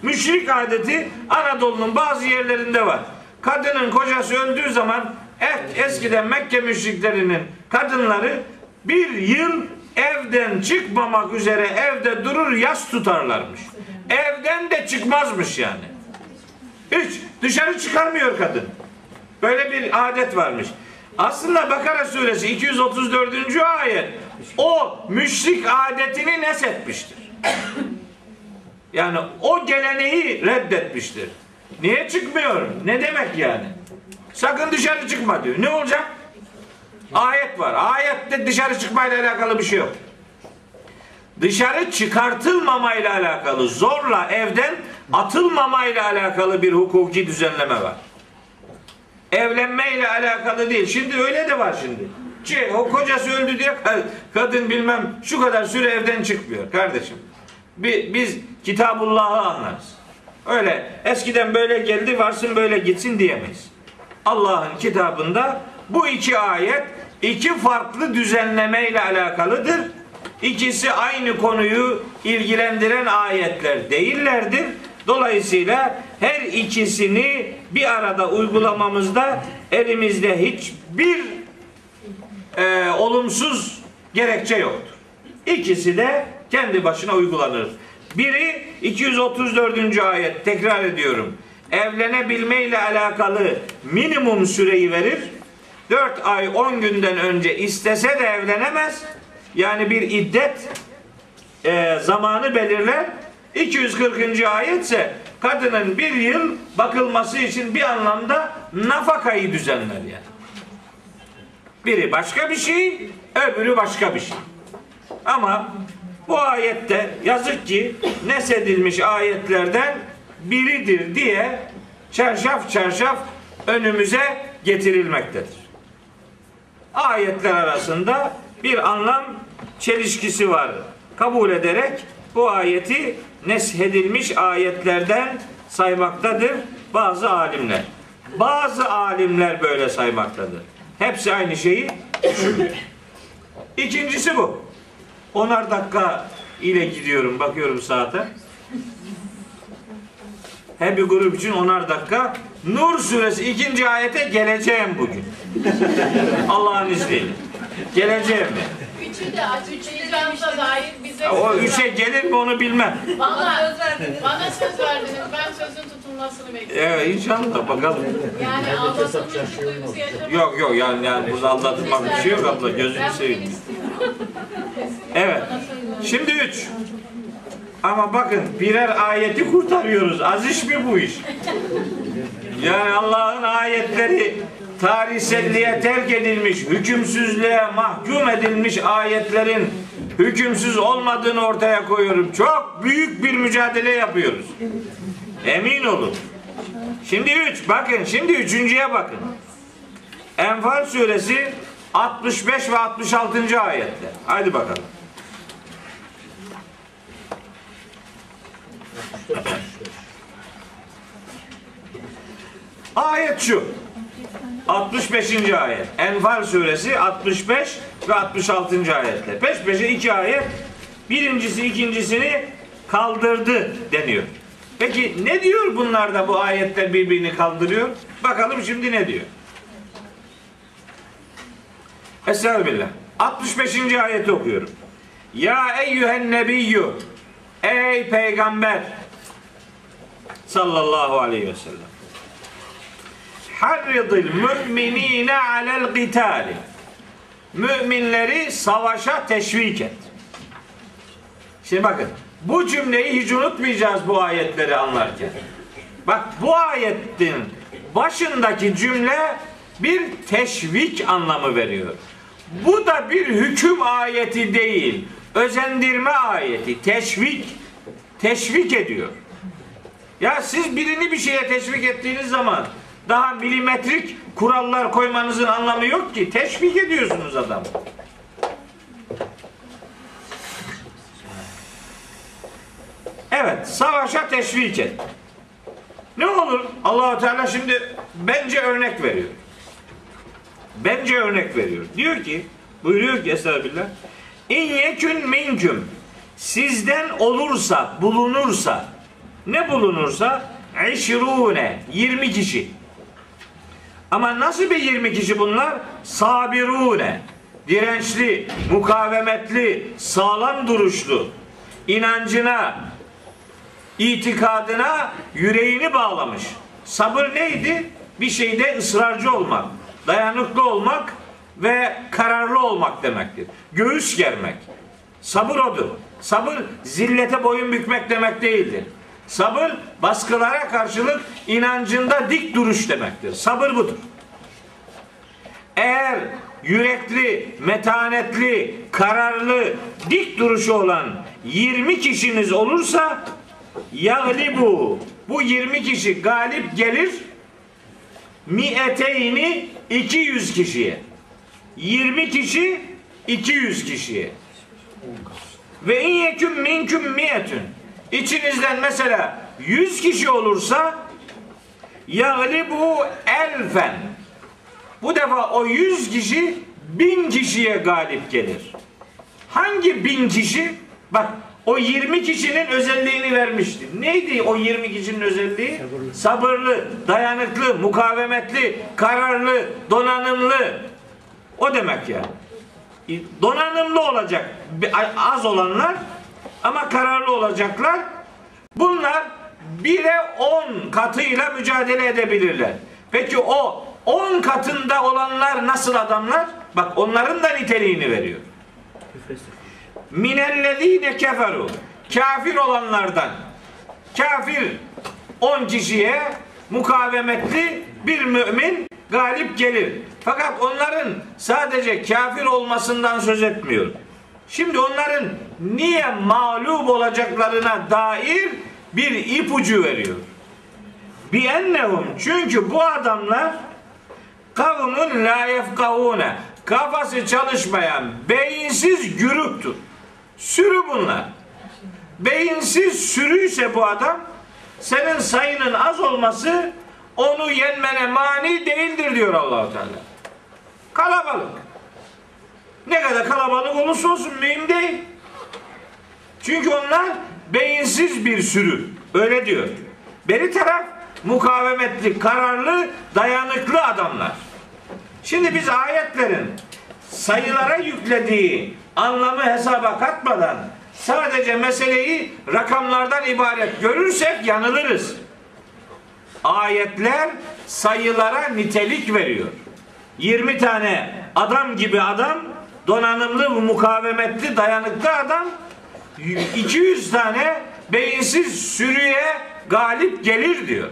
Müşrik adeti Anadolu'nun bazı yerlerinde var. Kadının kocası öldüğü zaman eskiden Mekke müşriklerinin kadınları bir yıl evden çıkmamak üzere evde durur yas tutarlarmış. Evden de çıkmazmış yani. Hiç dışarı çıkarmıyor kadın. Böyle bir adet varmış. Aslında Bakara Suresi iki yüz otuz dördüncü ayet o müşrik adetini nesetmiştir. Yani o geleneği reddetmiştir. Niye çıkmıyor? Ne demek yani? Sakın dışarı çıkma diyor. Ne olacak? Ayet var. Ayette dışarı çıkmayla alakalı bir şey yok. Dışarı çıkartılmamayla alakalı, zorla evden atılmamayla alakalı bir hukuki düzenleme var. Evlenmeyle alakalı değil. Şimdi öyle de var şimdi. Ki o kocası öldü diye kadın bilmem şu kadar süre evden çıkmıyor kardeşim. Biz Kitabullah'ı anlarız. Öyle eskiden böyle geldi varsın böyle gitsin diyemeyiz. Allah'ın kitabında bu iki ayet iki farklı düzenlemeyle alakalıdır. İkisi aynı konuyu ilgilendiren ayetler değillerdir. Dolayısıyla her ikisini bir arada uygulamamızda elimizde hiçbir e, olumsuz gerekçe yoktur. İkisi de kendi başına uygulanır. Biri iki yüz otuz dördüncü ayet, tekrar ediyorum. Evlenebilme ile alakalı minimum süreyi verir. dört ay on günden önce istese de evlenemez. Yani bir iddet e, zamanı belirler. iki yüz kırkıncı ayet ise kadının bir yıl bakılması için bir anlamda nafakayı düzenler yani. Biri başka bir şey, öbürü başka bir şey. Ama bu ayette yazık ki nesedilmiş ayetlerden biridir diye çarşaf çarşaf önümüze getirilmektedir. Ayetler arasında bir anlam çelişkisi var. Kabul ederek bu ayeti neshedilmiş ayetlerden saymaktadır bazı alimler. Bazı alimler böyle saymaktadır. Hepsi aynı şeyi düşünüyor. İkincisi bu. Onar dakika ile gidiyorum. Bakıyorum saate. Her bir grup için onar dakika. Nur Suresi ikinci ayete geleceğim bugün. Allah'ın izniyle. Geleceğim mi? Üçü de aç. Üçüncü ayete dair bize... O üçe gelir mi onu bilmem. Bana, bana söz verdiniz. Ben sözün tutulmasını bekliyorum. Evet inşallah bakalım. Yani aldatılmış duygusu yaşamak. Yok yok yani, yani burada aldatılmak bir şey yok abla. Gözünü seveyim. Evet. Şimdi üç. Ama bakın birer ayeti kurtarıyoruz. Az iş mi bu iş? Yani Allah'ın ayetleri tarihselliğe terk edilmiş, hükümsüzlüğe mahkum edilmiş ayetlerin hükümsüz olmadığını ortaya koyuyorum. Çok büyük bir mücadele yapıyoruz. Emin olun. Şimdi üç, bakın şimdi üçüncüye bakın. Enfal Suresi altmış beş ve altmış altıncı ayetler. Haydi bakalım. Ayet şu. altmış beşinci ayet. Enfal Suresi altmış beş ve altmış altıncı ayetler. Peş peşe iki ayet. Birincisi ikincisini kaldırdı deniyor. Peki ne diyor bunlar da bu ayetler birbirini kaldırıyor? Bakalım şimdi ne diyor? Estağfirullah. altmış beşinci ayeti okuyorum. Ya eyyühen nebiyyü, ey peygamber sallallahu aleyhi ve sellem, harridil müminine alel gitali, müminleri savaşa teşvik et. Şimdi bakın, bu cümleyi hiç unutmayacağız bu ayetleri anlarken. Bak, bu ayetin başındaki cümle bir teşvik anlamı veriyor. Bu da bir hüküm ayeti değil, özendirme ayeti, teşvik, teşvik ediyor. Ya siz birini bir şeye teşvik ettiğiniz zaman daha milimetrik kurallar koymanızın anlamı yok ki. Teşvik ediyorsunuz adamı. Evet, savaşa teşvik et. Ne olur? Allah-u Teala şimdi bence örnek veriyor. Bence örnek veriyor. Diyor ki, buyuruyor ki Estağfirullah, İn yekün minküm, sizden olursa, bulunursa, ne bulunursa, eşrune, yirmi kişi. Ama nasıl bir yirmi kişi bunlar? Sabirune, dirençli, mukavemetli, sağlam duruşlu, inancına, itikadına yüreğini bağlamış. Sabır neydi? Bir şeyde ısrarcı olmak, dayanıklı olmak ve kararlı olmak demektir. Göğüs germek. Sabır odur. Sabır zillete boyun bükmek demek değildir. Sabır baskılara karşılık inancında dik duruş demektir. Sabır budur. Eğer yürekli, metanetli, kararlı, dik duruşu olan yirmi kişiniz olursa yaglibu, bu yirmi kişi galip gelir mi'eteyni, iki yüz kişiye. yirmi kişi iki yüz kişiye. Ve in yekün minküm mi'etün, İçinizden mesela yüz kişi olursa yaglibu elfen, bu defa o yüz kişi bin kişiye galip gelir. Hangi bin kişi? Bak, o yirmi kişinin özelliğini vermişti. Neydi o yirmi kişinin özelliği? Sabırlı, Sabırlı dayanıklı, mukavemetli, kararlı, donanımlı. O demek ya. Yani. Donanımlı olacak az olanlar ama kararlı olacaklar. Bunlar bire on katıyla mücadele edebilirler. Peki o on katında olanlar nasıl adamlar? Bak, onların da niteliğini veriyor. Minellezine keferu, kafir olanlardan. Kafir on kişiye mukavemetli bir mümin galip gelir. Fakat onların sadece kafir olmasından söz etmiyor. Şimdi onların niye mağlup olacaklarına dair bir ipucu veriyor. Bi ennehum, çünkü bu adamlar kavmun la yefkahune, kafası çalışmayan beyinsiz gürültü. Sürü bunlar. Beyinsiz sürüyse bu adam, senin sayının az olması onu yenmene mani değildir diyor Allah-u Teala. Kalabalık. Ne kadar kalabalık olursa olsun mühim değil. Çünkü onlar beyinsiz bir sürü. Öyle diyor. Beri taraf mukavemetli, kararlı, dayanıklı adamlar. Şimdi biz ayetlerin sayılara yüklediği anlamı hesaba katmadan sadece meseleyi rakamlardan ibaret görürsek yanılırız. Ayetler sayılara nitelik veriyor. yirmi tane adam gibi adam, donanımlı, mukavemetli, dayanıklı adam, iki yüz tane beyinsiz sürüye galip gelir diyor.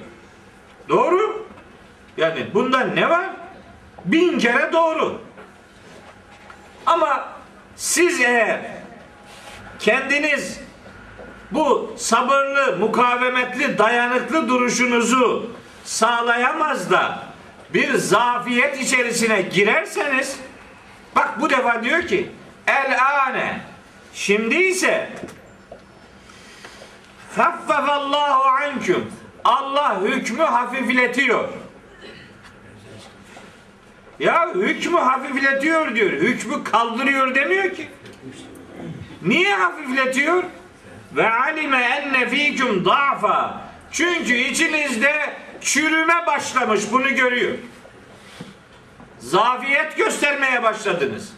Doğru? Yani bunda ne var? Bin kere doğru. Ama siz eğer kendiniz bu sabırlı, mukavemetli, dayanıklı duruşunuzu sağlayamaz da bir zafiyet içerisine girerseniz, bak bu defa diyor ki el-âne, şimdi ise faffafallahu anküm, Allah hükmü hafifletiyor. Ya hükmü hafifletiyor diyor. Hükmü kaldırıyor demiyor ki. Niye hafifletiyor? Ve alime enne fiküm da'fa, Çünkü içinizde çürüme başlamış, bunu görüyor. Zafiyet göstermeye başladınız.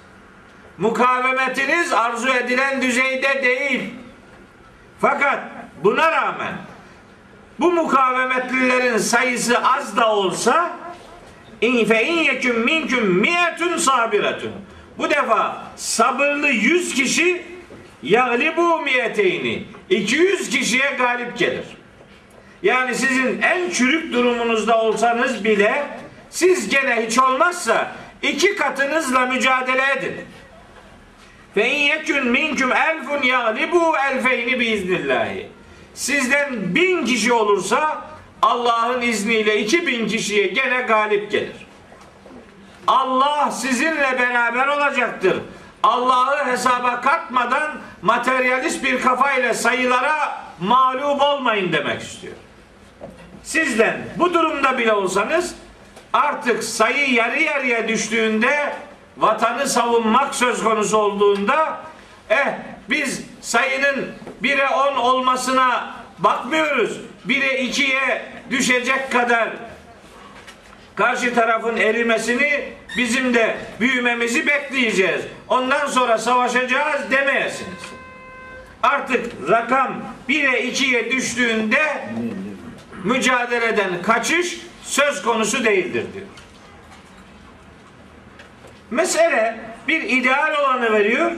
Mukavemetiniz arzu edilen düzeyde değil. Fakat buna rağmen bu mukavemetlilerin sayısı az da olsa İnfe'iyyeküm minküm miyetün sabiretün. Bu defa sabırlı yüz kişi yağlibu miyeteyni. iki yüz kişiye galip gelir. Yani sizin en çürük durumunuzda olsanız bile siz gene hiç olmazsa iki katınızla mücadele edin. Fe in yekün minküm elfun yağlibu elfeyni biiznillahi. Sizden bin kişi olursa Allah'ın izniyle iki bin kişiye gene galip gelir. Allah sizinle beraber olacaktır. Allah'ı hesaba katmadan materyalist bir kafayla sayılara mağlup olmayın demek istiyor. Sizden bu durumda bile olsanız artık sayı yarı yarıya düştüğünde, vatanı savunmak söz konusu olduğunda eh biz sayının bire on olmasına bakmıyoruz. Bire ikiye düşecek kadar karşı tarafın erimesini, bizim de büyümemizi bekleyeceğiz. Ondan sonra savaşacağız demeyesiniz. Artık rakam bire ikiye düştüğünde mücadeleden kaçış söz konusu değildir diyor. Mesele bir ideal olanı veriyor.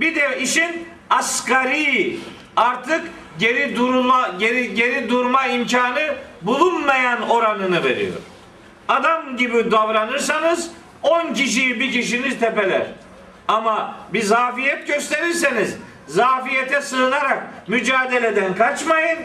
Bir de işin asgari, artık geri durma, geri geri durma imkanı bulunmayan oranını veriyor. Adam gibi davranırsanız on kişiyi bir kişiniz tepeler. Ama bir zafiyet gösterirseniz zafiyete sığınarak mücadeleden kaçmayın.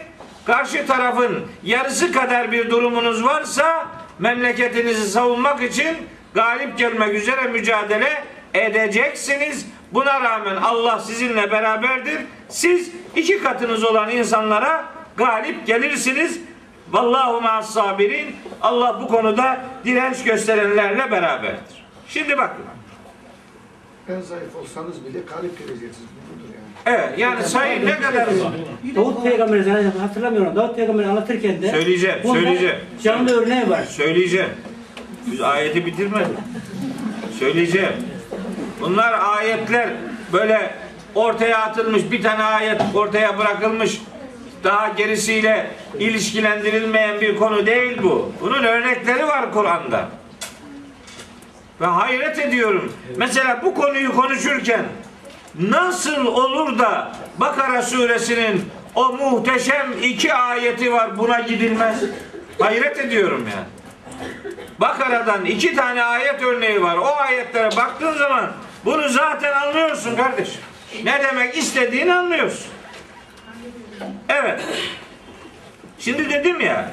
Karşı tarafın yarısı kadar bir durumunuz varsa memleketinizi savunmak için galip gelmek üzere mücadele edeceksiniz. Buna rağmen Allah sizinle beraberdir. Siz iki katınız olan insanlara galip gelirsiniz. Vallahu ma'as sabirin. Allah bu konuda direnç gösterenlerle beraberdir. Şimdi bakın. En zayıf olsanız bile galip geleceksiniz. Evet, yani sayı ne kadar var? Davut Peygamber'i hatırlamıyorum. Davut Peygamber'i anlatırken de söyleyeceğim, söyleyeceğim. Canlı örneği var. Söyleyeceğim. Biz ayeti bitirmedik. Söyleyeceğim. Bunlar ayetler böyle ortaya atılmış, bir tane ayet ortaya bırakılmış, daha gerisiyle ilişkilendirilmeyen bir konu değil bu. Bunun örnekleri var Kur'an'da. Ve hayret ediyorum. Mesela bu konuyu konuşurken nasıl olur da Bakara Suresinin o muhteşem iki ayeti var, buna gidilmez. Hayret ediyorum yani. Bakara'dan iki tane ayet örneği var. O ayetlere baktığın zaman bunu zaten anlıyorsun kardeşim. Ne demek istediğini anlıyorsun. Evet. Şimdi dedim ya,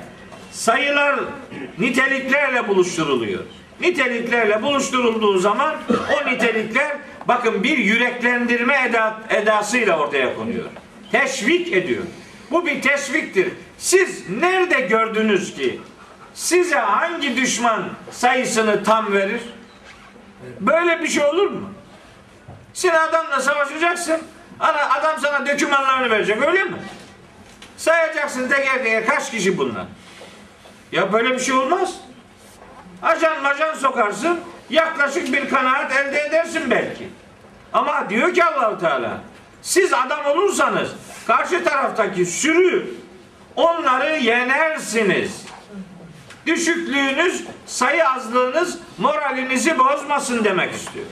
sayılar niteliklerle buluşturuluyor. Niteliklerle buluşturulduğu zaman o nitelikler, bakın, bir yüreklendirme edasıyla ortaya konuyor. Teşvik ediyor. Bu bir teşviktir. Siz nerede gördünüz ki size hangi düşman sayısını tam verir? Böyle bir şey olur mu? Sen adamla savaşacaksın. Adam sana dökümanlarını verecek, öyle mi? Sayacaksın teker teker kaç kişi bunlar. Ya böyle bir şey olmaz. Ajan majan sokarsın, yaklaşık bir kanaat elde edersin belki. Ama diyor ki Allah-u Teala, siz adam olursanız karşı taraftaki sürü, onları yenersiniz. Düşüklüğünüz, sayı azlığınız moralinizi bozmasın demek istiyor.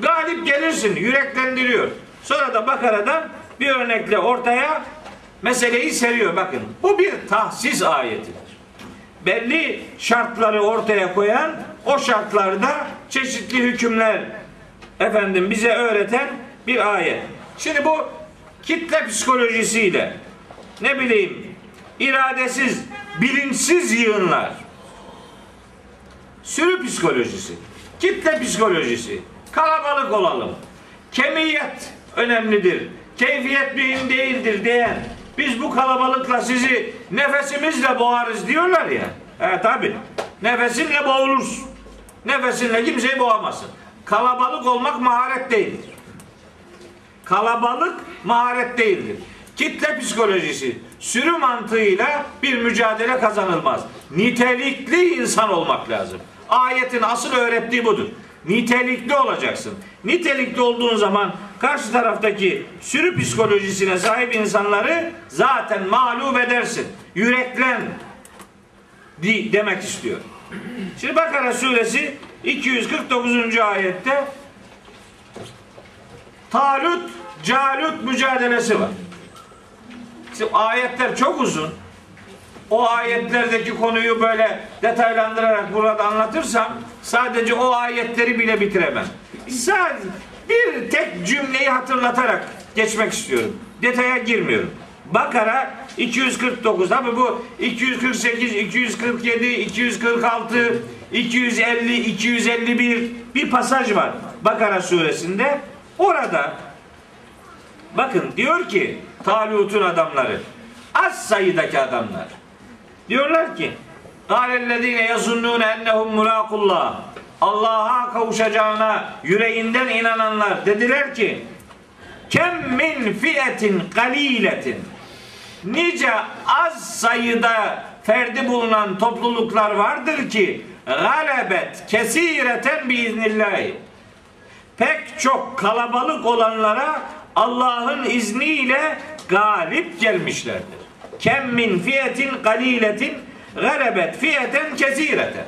Galip gelirsin, yüreklendiriyor. Sonra da Bakara'dan bir örnekle ortaya meseleyi seriyor. Bakın, bu bir tahsis ayetidir. Belli şartları ortaya koyan, o şartlarda çeşitli hükümler efendim bize öğreten bir ayet. Şimdi bu kitle psikolojisiyle, ne bileyim, iradesiz, bilinçsiz yığınlar, sürü psikolojisi, kitle psikolojisi, kalabalık olalım, kemiyet önemlidir, keyfiyet mühim değildir diyen, biz bu kalabalıkla sizi nefesimizle boğarız diyorlar ya. E tabi, nefesinle boğulursun. Nefesinle kimseyi boğamazsın. Kalabalık olmak maharet değildir. Kalabalık maharet değildir. Kitle psikolojisi. Sürü mantığıyla bir mücadele kazanılmaz. Nitelikli insan olmak lazım. Ayetin asıl öğrettiği budur. Nitelikli olacaksın. Nitelikli olduğun zaman karşı taraftaki sürü psikolojisine sahip insanları zaten mağlup edersin. Yüreklen demek istiyor. Şimdi Bakara Suresi iki yüz kırk dokuzuncu ayette Talut Calut mücadelesi var. Şimdi ayetler çok uzun. O ayetlerdeki konuyu böyle detaylandırarak burada anlatırsam sadece o ayetleri bile bitiremem. Sadece bir tek cümleyi hatırlatarak geçmek istiyorum. Detaya girmiyorum. Bakara iki yüz kırk dokuz. Tabii bu iki yüz kırk sekiz, iki yüz kırk yedi, iki yüz kırk altı, iki yüz elli, iki yüz elli bir bir pasaj var Bakara suresinde. Orada bakın diyor ki Talut'un adamları, az sayıdaki adamlar diyorlar ki "Kâlellezîne yazunnûne ennehum mulâkullâh." Allah'a kavuşacağına yüreğinden inananlar dediler ki "Kem min fiyetin galîletin." Nice az sayıda ferdi bulunan topluluklar vardır ki galebet kesireten biiznillah. Pek çok kalabalık olanlara Allah'ın izniyle galip gelmişlerdir. Kem min fiyetin galiletin galebet fiyeten kesireten.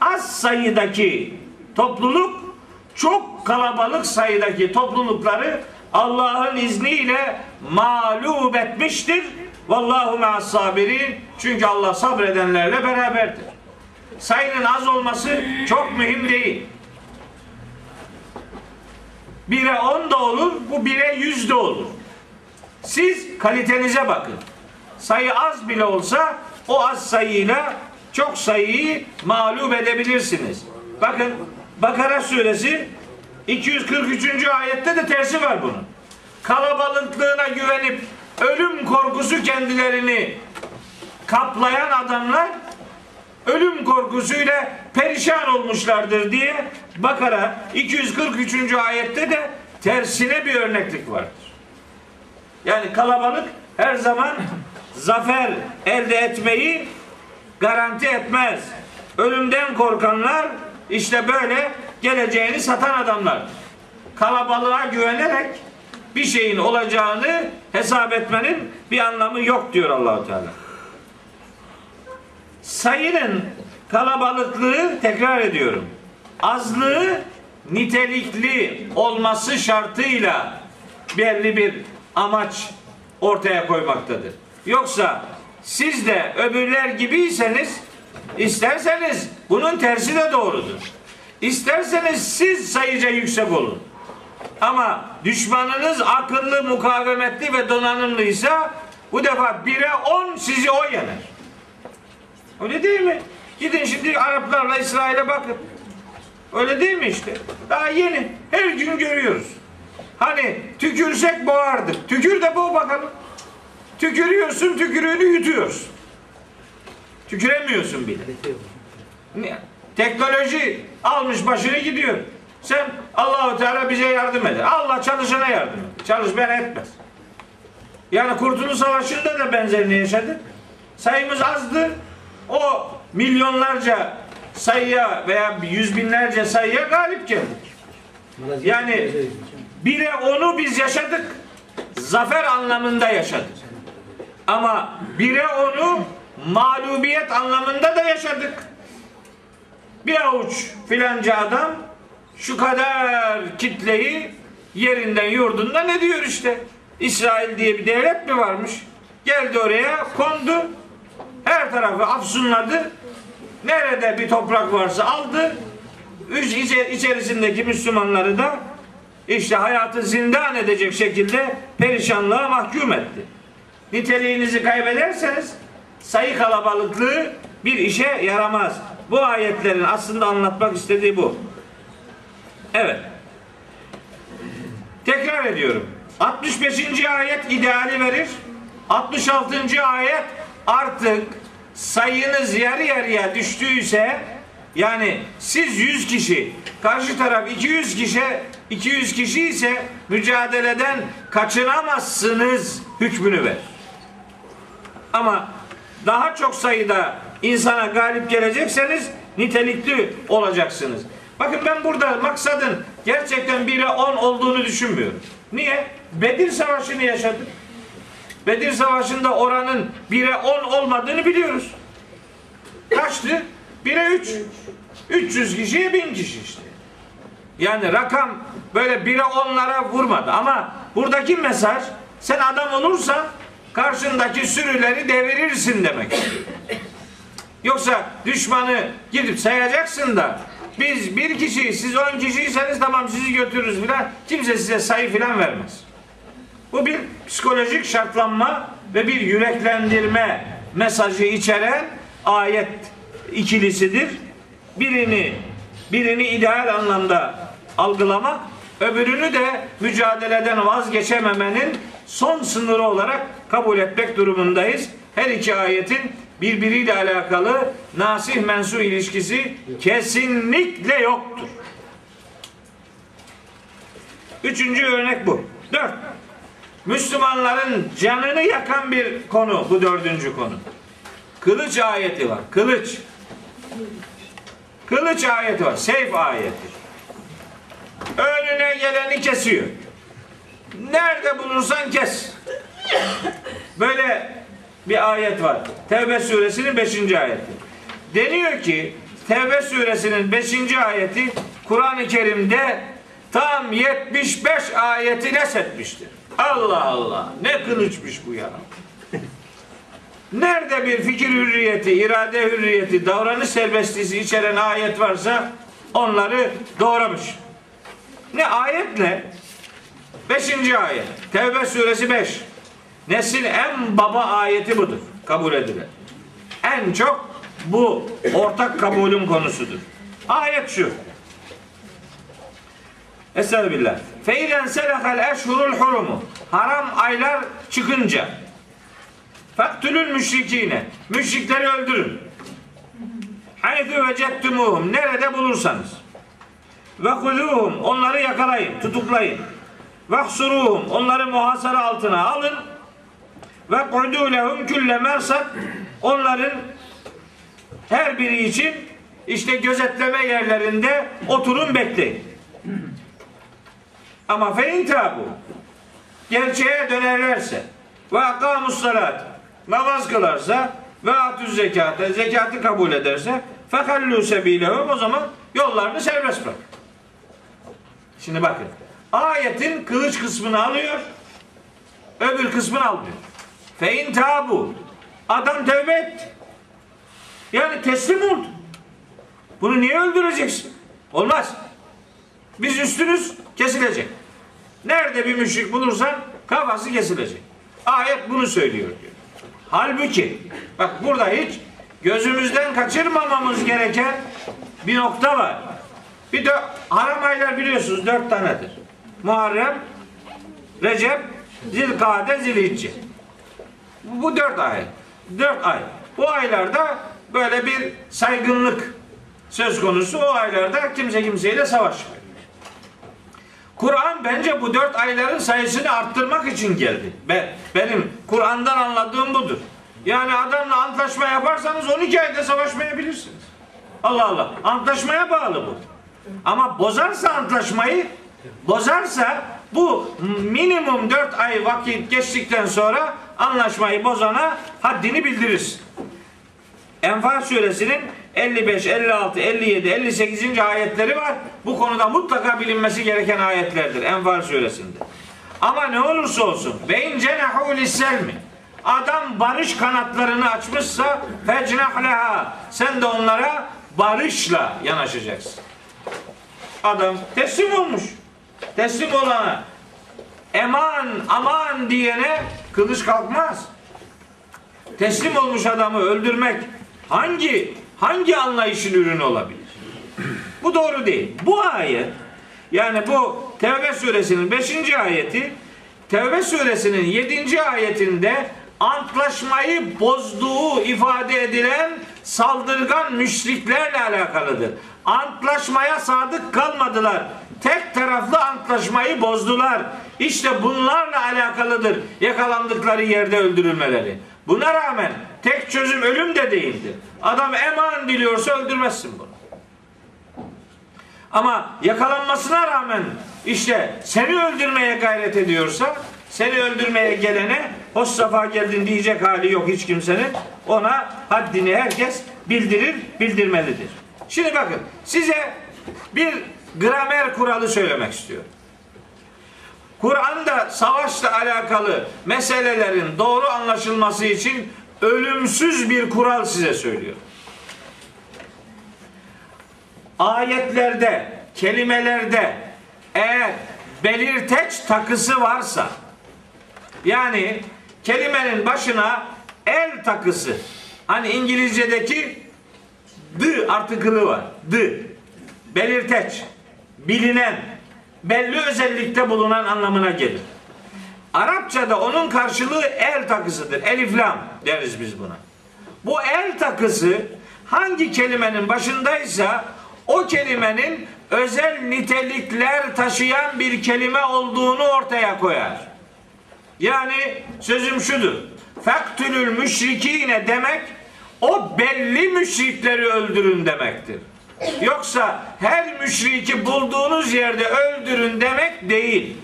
Az sayıdaki topluluk çok kalabalık sayıdaki toplulukları Allah'ın izniyle mağlup etmiştir. Vallahu me'as sabirin. Çünkü Allah sabredenlerle beraberdir. Sayının az olması çok mühim değil. Bire on da olur, bu bire yüz de olur. Siz kalitenize bakın. Sayı az bile olsa o az sayıyla çok sayıyı mağlup edebilirsiniz. Bakın Bakara suresi iki yüz kırk üçüncü ayette de tersi var bunun. Kalabalıklığına güvenip ölüm korkusu kendilerini kaplayan adamlar ölüm korkusuyla perişan olmuşlardır diye Bakara iki yüz kırk üçüncü ayette de tersine bir örneklik vardır. Yani kalabalık her zaman zafer elde etmeyi garanti etmez. Ölümden korkanlar işte böyle geleceğini satan adamlar. Kalabalığa güvenerek bir şeyin olacağını hesap etmenin bir anlamı yok diyor Allah-u Teala. Sayının kalabalıklığı, tekrar ediyorum, azlığı nitelikli olması şartıyla belli bir amaç ortaya koymaktadır. Yoksa siz de öbürler gibiyseniz, isterseniz bunun tersi de doğrudur. İsterseniz siz sayıca yüksek olun. Ama düşmanınız akıllı, mukavemetli ve donanımlıysa bu defa bire on sizi o yener. Öyle değil mi? Gidin şimdi Araplarla İsrail'e bakın. Öyle değil mi işte? Daha yeni. Her gün görüyoruz. Hani tükürsek boğardık. Tükür de boğ bakalım. Tükürüyorsun, tükürüğünü yutuyorsun. Tüküremiyorsun bile. Ne? Teknoloji almış başını gidiyor. Sen Allah-u Teala bize yardım eder. Allah çalışana yardım eder. Çalışmayan etmez. Yani Kurtuluş Savaşı'nda da benzerini yaşadık. Sayımız azdı. O milyonlarca sayıya veya yüz binlerce sayıya galip geldik. Yani bire onu biz yaşadık. Zafer anlamında yaşadık. Ama bire onu mağlubiyet anlamında da yaşadık. Bir avuç filanca adam şu kadar kitleyi yerinden yurdundan ne diyor işte. İsrail diye bir devlet mi varmış? Geldi oraya kondu. Her tarafı afsunladı. Nerede bir toprak varsa aldı. İçerisindeki Müslümanları da işte hayatı zindan edecek şekilde perişanlığa mahkum etti. Niteliğinizi kaybederseniz sayı kalabalıklığı bir işe yaramaz. Bu ayetlerin aslında anlatmak istediği bu. Evet. Tekrar ediyorum. altmış beşinci ayet ideali verir. altmış altıncı ayet artık sayınız yarı yarıya düştüyse, yani siz yüz kişi, karşı taraf iki yüz kişi, iki yüz kişi ise mücadeleden kaçınamazsınız hükmünü ver. Ama daha çok sayıda insana galip gelecekseniz nitelikli olacaksınız. Bakın ben burada maksadın gerçekten bire on olduğunu düşünmüyorum. Niye? Bedir Savaşı'nı yaşadık. Bedir Savaşı'nda oranın bire on olmadığını biliyoruz. Kaçtı? bire üç. üç yüz kişiye bin kişi işte. Yani rakam böyle bire onlara vurmadı. Ama buradaki mesaj, sen adam olursan karşındaki sürüleri devirirsin demek. Yoksa düşmanı gidip sayacaksın da biz bir kişi, siz on kişiyseniz tamam sizi götürürüz filan. Kimse size sayı filan vermez. Bu bir psikolojik şartlanma ve bir yüreklendirme mesajı içeren ayet ikilisidir. Birini birini ideal anlamda algılamak, öbürünü de mücadeleden vazgeçememenin son sınırı olarak kabul etmek durumundayız. Her iki ayetin birbiriyle alakalı nasih mensuh ilişkisi kesinlikle yoktur. Üçüncü örnek bu. Dört. Müslümanların canını yakan bir konu bu dördüncü konu. Kılıç ayeti var. Kılıç. Kılıç ayeti var. Seyf ayeti. Önüne geleni kesiyor. Nerede bulursan kes. Böyle bir ayet var. Tevbe Suresinin beşinci ayeti. Deniyor ki Tevbe Suresinin beşinci ayeti Kur'an-ı Kerim'de tam yetmiş beş ayeti nesetmiştir. Allah Allah. Ne kılıçmış bu ya. Nerede bir fikir hürriyeti, irade hürriyeti, davranış serbestliği içeren ayet varsa onları doğramış. Ne ayet ne? Beşinci ayet. Tevbe suresi beş. Neslin en baba ayeti budur. Kabul edilen. En çok bu ortak kabulün konusudur. Ayet şu. Estağfirullah. Feilen selahel eşhurul hurumu. Haram aylar çıkınca. Faktülün müşrikine. Müşrikleri öldürün. Haythu vecettumuhum. Nerede bulursanız. Ve kuluhum. Onları yakalayın, tutuklayın. Vahsuruhum. Onları muhasara altına alın. Ve kudu lehum külle mersat. Onların her biri için işte gözetleme yerlerinde oturun bekleyin. Ama fein tabu. Gerçeğe dönerlerse ve akamus salat. Namaz kılarsa ve atüz zekatı. Zekatı kabul ederse fekallu sebilehum. O zaman yollarını serbest bırak. Şimdi bakın. Ayetin kılıç kısmını alıyor. Öbür kısmını almıyor. Fein tabu. Adam tövbe etti. Yani teslim oldu. Bunu niye öldüreceksin? Olmaz. Biz üstünüz kesilecek. Nerede bir müşrik bulursan kafası kesilecek. Ayet bunu söylüyor diyor. Halbuki bak burada hiç gözümüzden kaçırmamamız gereken bir nokta var. Bir de haram aylar biliyorsunuz dört tanedir. Muharrem, Recep, Zilkade, Zilhicce. Bu dört ay. Dört ay. Bu aylarda böyle bir saygınlık söz konusu. O aylarda kimse kimseyle savaşmıyor. Kur'an bence bu dört ayların sayısını arttırmak için geldi. Ben, benim Kur'an'dan anladığım budur. Yani adamla antlaşma yaparsanız on iki ayda savaşmayabilirsiniz. Allah Allah. Antlaşmaya bağlı bu. Ama bozarsa antlaşmayı, bozarsa bu minimum dört ay vakit geçtikten sonra anlaşmayı bozana haddini bildiririz. Enfal suresinin elli beş, elli altı, elli yedi, elli sekizinci ayetleri var. Bu konuda mutlaka bilinmesi gereken ayetlerdir Enfal suresinde. Ama ne olursa olsun beyin cenehu lisselmi. Adam barış kanatlarını açmışsa fecnehleha. Sen de onlara barışla yanaşacaksın. Adam teslim olmuş. Teslim olana, eman aman diyene kılıç kalkmaz. Teslim olmuş adamı öldürmek hangi hangi anlayışın ürünü olabilir? Bu doğru değil. Bu ayet, yani bu Tevbe suresinin beşinci ayeti, Tevbe suresinin yedinci ayetinde antlaşmayı bozduğu ifade edilen saldırgan müşriklerle alakalıdır. Antlaşmaya sadık kalmadılar. Tek taraflı antlaşmayı bozdular. İşte bunlarla alakalıdır yakalandıkları yerde öldürülmeleri. Buna rağmen tek çözüm ölüm de değildir. Adam eman diliyorsa öldürmezsin bunu. Ama yakalanmasına rağmen işte seni öldürmeye gayret ediyorsa, seni öldürmeye gelene hoş safa geldin diyecek hali yok hiç kimsenin. Ona haddini herkes bildirir, bildirmelidir. Şimdi bakın, size bir gramer kuralı söylemek istiyorum. Kur'an'da savaşla alakalı meselelerin doğru anlaşılması için ölümsüz bir kural size söylüyor. Ayetlerde, kelimelerde eğer belirteç takısı varsa, yani kelimenin başına el takısı, hani İngilizce'deki the artikılı var, the, belirteç, bilinen, belli özellikte bulunan anlamına gelir. Arapçada onun karşılığı el takısıdır. Elif lam deriz biz buna. Bu el takısı hangi kelimenin başındaysa o kelimenin özel nitelikler taşıyan bir kelime olduğunu ortaya koyar. Yani sözüm şudur. Faktülül müşrikine demek o belli müşrikleri öldürün demektir. Yoksa her müşriki bulduğunuz yerde öldürün demek değil.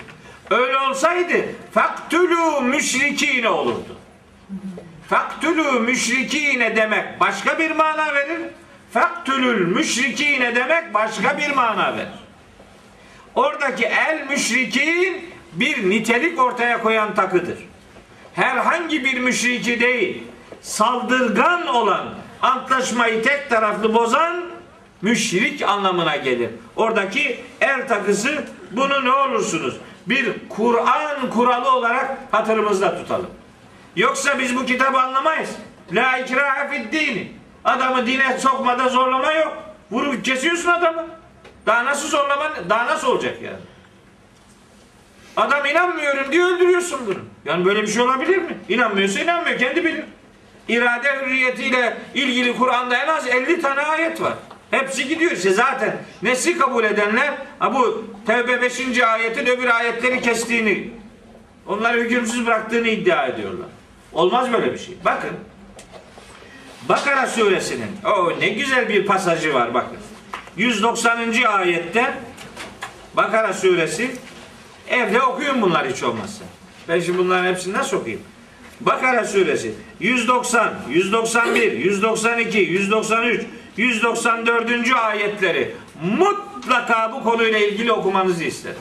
Öyle olsaydı faktülü müşrikine olurdu. Faktülü müşrikine demek başka bir mana verir. Faktülül müşrikine demek başka bir mana verir. Oradaki el müşrikin bir nitelik ortaya koyan takıdır. Herhangi bir müşriki değil, saldırgan olan, antlaşmayı tek taraflı bozan müşrik anlamına gelir. Oradaki el takısı, bunu ne olursunuz bir Kur'an kuralı olarak hatırımızda tutalım. Yoksa biz bu kitabı anlamayız. La ikraha fi'd-din. Adamı dine sokmada zorlama yok. Vurup kesiyorsun adamı. Daha nasıl zorlaman, daha nasıl olacak yani? Adam inanmıyorum diye öldürüyorsun bunu. Yani böyle bir şey olabilir mi? İnanmıyorsa inanmıyor, kendi bilir. İrade hürriyetiyle ilgili Kur'an'da en az elli tane ayet var. Hepsi gidiyor işte zaten. Nesli kabul edenler bu Tevbe beşinci ayetin öbür ayetleri kestiğini, onları hükümsüz bıraktığını iddia ediyorlar. Olmaz böyle bir şey. Bakın. Bakara Suresinin o ne güzel bir pasajı var bakın. yüz doksanıncı ayette Bakara Suresi, evde okuyun bunlar hiç olmazsa. Ben şimdi bunların hepsini nasıl okuyayım? Bakara Suresi yüz doksan, yüz doksan bir, yüz doksan iki, yüz doksan üç, yüz doksan dördüncü ayetleri mutlaka bu konuyla ilgili okumanızı isterim.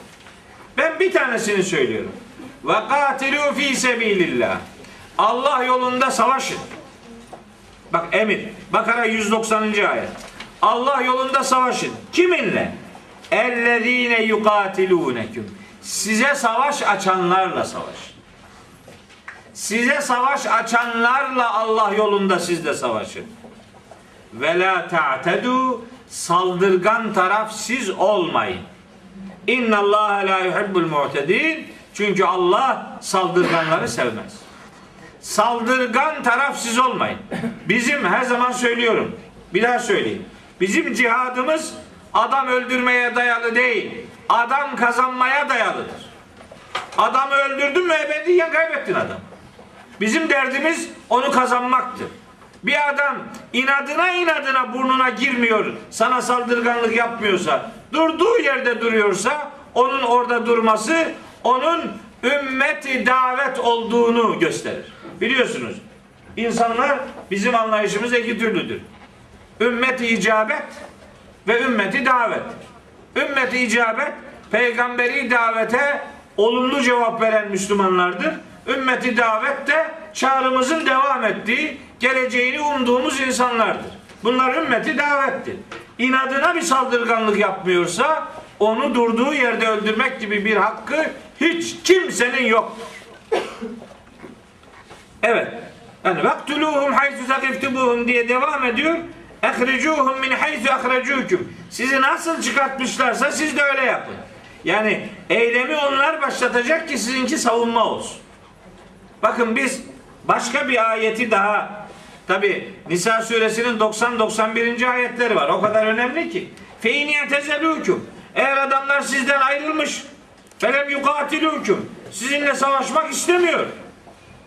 Ben bir tanesini söylüyorum. وَقَاتِلُوا ف۪ي سَب۪يلِ اللّٰهِ Allah yolunda savaşın. Bak emir. Bakara yüz doksanıncı ayet. Allah yolunda savaşın. Kiminle? اَلَّذ۪ينَ يُقَاتِلُونَكُمْ Size savaş açanlarla savaşın. Size savaş açanlarla Allah yolunda siz de savaşın. Ve la ta'tedu, saldırgan taraf siz olmayın. İnna Allah la yuhibbul mu'tedin. Çünkü Allah saldırganları sevmez. Saldırgan taraf siz olmayın. Bizim her zaman söylüyorum. Bir daha söyleyeyim. Bizim cihadımız adam öldürmeye dayalı değil. Adam kazanmaya dayalıdır. Adam öldürdün mü ebediyen kaybettin adam. Bizim derdimiz onu kazanmaktır. Bir adam inadına inadına burnuna girmiyor, sana saldırganlık yapmıyorsa, durduğu yerde duruyorsa, onun orada durması, onun ümmeti davet olduğunu gösterir. Biliyorsunuz, insanlar bizim anlayışımız iki türlüdür. Ümmeti icabet ve ümmeti davet. Ümmeti icabet, peygamberi davete olumlu cevap veren Müslümanlardır. Ümmeti davet de çağrımızın devam ettiği, geleceğini umduğumuz insanlardır. Bunlar ümmeti davettir. İnadına bir saldırganlık yapmıyorsa onu durduğu yerde öldürmek gibi bir hakkı hiç kimsenin yok. Evet. Yani vaktuluhum haythu sakiftubuhum diye devam ediyor. Ehricuhum min haythu ahracukum. Sizi nasıl çıkartmışlarsa siz de öyle yapın. Yani eylemi onlar başlatacak ki sizinki savunma olsun. Bakın biz başka bir ayeti daha, tabi Nisa Suresinin doksan doksan birinci ayetleri var. O kadar önemli ki. Feiniye tezelûkum. Eğer adamlar sizden ayrılmış, felem yukatilukum. Sizinle savaşmak istemiyor.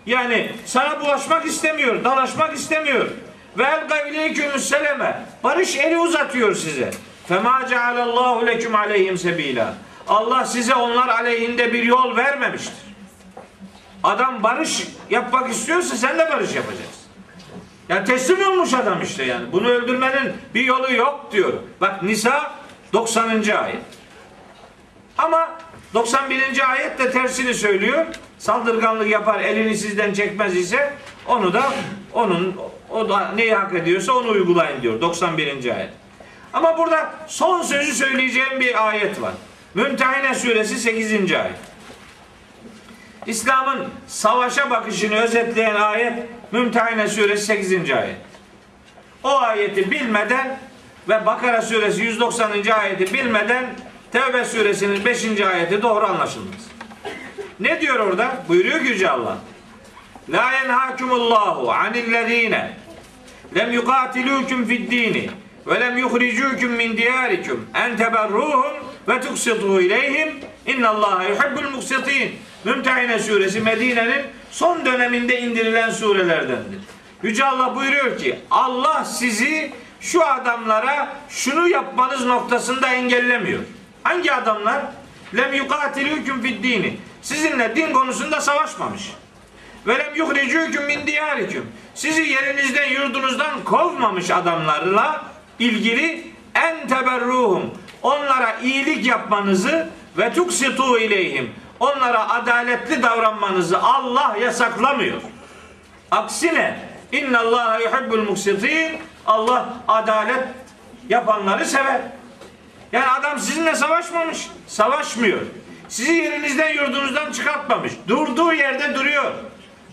Yani sana bulaşmak istemiyor, dalaşmak istemiyor. Ve el gavleykümüs seleme. Barış eli uzatıyor size. Fema cealallahu leküm aleyhim sebila. Allah size onlar aleyhinde bir yol vermemiştir. Adam barış yapmak istiyorsa sen de barış yapacaksın. Yani teslim olmuş adam işte yani. Bunu öldürmenin bir yolu yok diyor. Bak Nisa doksanıncı ayet. Ama doksan birinci ayet de tersini söylüyor. Saldırganlık yapar, elini sizden çekmez ise onu da onun o da neyi hak ediyorsa onu uygulayın diyor doksan birinci ayet. Ama burada son sözü söyleyeceğim bir ayet var. Mümtehine Suresi sekizinci ayet. İslam'ın savaşa bakışını özetleyen ayet Mümtehine Suresi sekizinci ayet. O ayeti bilmeden ve Bakara Suresi yüz doksanıncı ayeti bilmeden Tevbe Suresinin beşinci ayeti doğru anlaşılmaz. Ne diyor orada? Buyuruyor ki Yüce Allah. La yenhakumullahu anillezine lem yuqatilukum fi'd-dini ve lem yukhrijukum min diyarikum en teberruhum ve tuksitu ileyhim innallaha yuhibbul muksitin. Mümtehine Suresi Medine'nin son döneminde indirilen surelerdendir. Yüce Allah buyuruyor ki Allah sizi şu adamlara şunu yapmanız noktasında engellemiyor. Hangi adamlar? Lem yuqatilukum fi'd-dini. Sizinle din konusunda savaşmamış. Ve lem yukhrijukum min diyarikum. Sizi yerinizden, yurdunuzdan kovmamış adamlarla ilgili en teberruhum. Onlara iyilik yapmanızı ve tuksitu ileyhim. Onlara adaletli davranmanızı Allah yasaklamıyor. Aksine innallaha yuhibbul muksitin. Allah adalet yapanları sever. Yani adam sizinle savaşmamış, savaşmıyor. Sizi yerinizden, yurdunuzdan çıkartmamış. Durduğu yerde duruyor.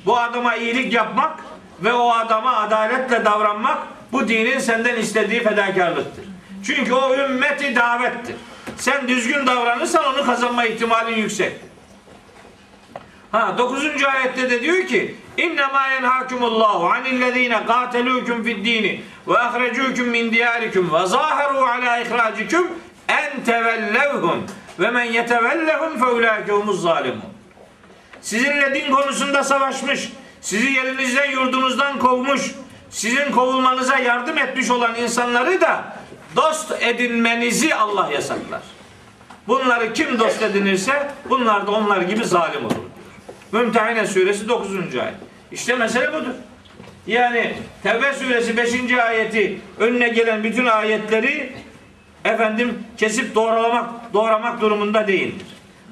Bu adama iyilik yapmak ve o adama adaletle davranmak bu dinin senden istediği fedakarlıktır. Çünkü o ümmeti davettir. Sen düzgün davranırsan onu kazanma ihtimalin yüksek. Ha, dokuzuncu ayette de diyor ki İnnemâ yenhâkumullâhu anillezîne gâtelûküm fi'd-dîni ve ahrecûküm min diyârikum ve zâherû alâ ihrâciküm en tevellevhum ve men yetevellehum feulâkehumuz zâlimûn. Sizinle din konusunda savaşmış, sizi yerinizden, yurdunuzdan kovmuş, sizin kovulmanıza yardım etmiş olan insanları da dost edinmenizi Allah yasaklar. Bunları kim dost edinirse bunlar da onlar gibi zalim olur. Mümtehine Suresi dokuzuncu ayet. İşte mesele budur. Yani Tevbe Suresi beşinci ayeti önüne gelen bütün ayetleri efendim kesip doğralamak, doğramak durumunda değildir.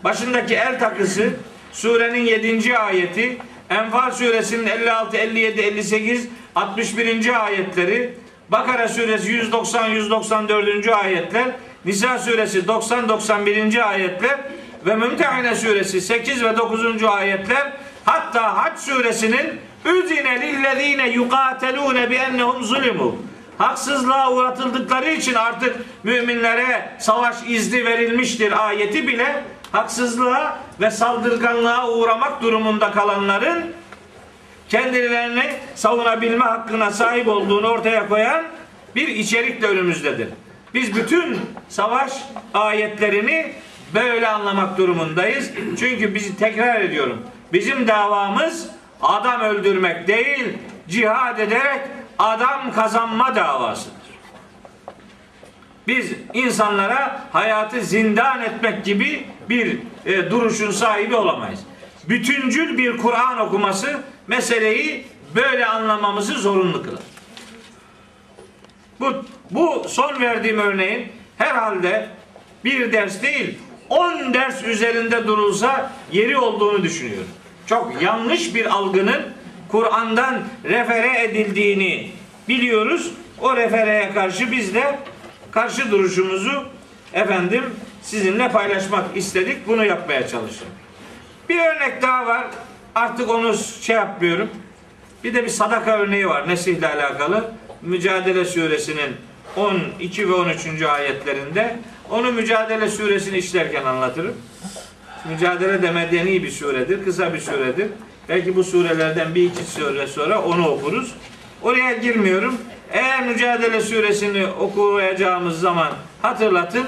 Başındaki el takısı surenin yedinci ayeti, Enfal Suresinin elli altı, elli yedi, elli sekiz, altmış birinci ayetleri, Bakara Suresi yüz doksan, yüz doksan dördüncü ayetler, Nisa Suresi doksan, doksan birinci ayetler ve Mümtehine Suresi sekiz ve dokuzuncu ayetler, hatta Hac Suresinin Üzine lillezine yuqatelune bi ennehum zulimu. Haksızlığa uğratıldıkları için artık müminlere savaş izni verilmiştir ayeti bile haksızlığa ve saldırganlığa uğramak durumunda kalanların kendilerini savunabilme hakkına sahip olduğunu ortaya koyan bir içerikle önümüzdedir. Biz bütün savaş ayetlerini böyle anlamak durumundayız. Çünkü bizi tekrar ediyorum. Bizim davamız adam öldürmek değil, cihad ederek adam kazanma davasıdır. Biz insanlara hayatı zindan etmek gibi bir e, duruşun sahibi olamayız. Bütüncül bir Kur'an okuması meseleyi böyle anlamamızı zorunlu kılar. Bu, bu son verdiğim örneğin herhalde bir ders değil, on ders üzerinde durulsa yeri olduğunu düşünüyorum. Çok yanlış bir algının Kur'an'dan refere edildiğini biliyoruz. O refereye karşı biz de karşı duruşumuzu efendim sizinle paylaşmak istedik. Bunu yapmaya çalışıyorum. Bir örnek daha var. Artık onu şey yapmıyorum. Bir de bir sadaka örneği var nesihle alakalı. Mücadele Suresinin on iki ve on üçüncü ayetlerinde. Onu Mücadele Suresini işlerken anlatırım. Mücadele de medeni bir suredir, kısa bir suredir. Belki bu surelerden bir iki sure sonra onu okuruz. Oraya girmiyorum. Eğer Mücadele Suresini okuyacağımız zaman hatırlatın.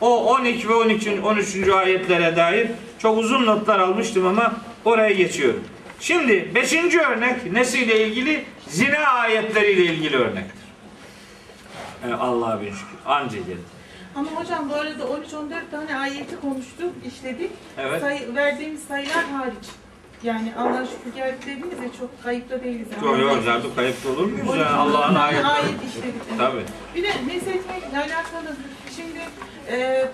O on iki ve on üç. on üçüncü ayetlere dair çok uzun notlar almıştım ama oraya geçiyorum. Şimdi beşinci örnek nesiyle ilgili? Zina ayetleriyle ilgili örnektir. Yani Allah'a bin şükür. Anca geldi. Ama hocam bu arada on üç on dört tane ayeti konuştuk, işledik. Evet. Say, verdiğimiz sayılar hariç. Yani Allah'a şükür dediğimiz de çok kayıpta değiliz. Yok yok zaten kayıpta olur muyuz? Yani Allah'ın ayet işledik. Evet. Tabii. Bir de neshetmekle alakalı şimdi e,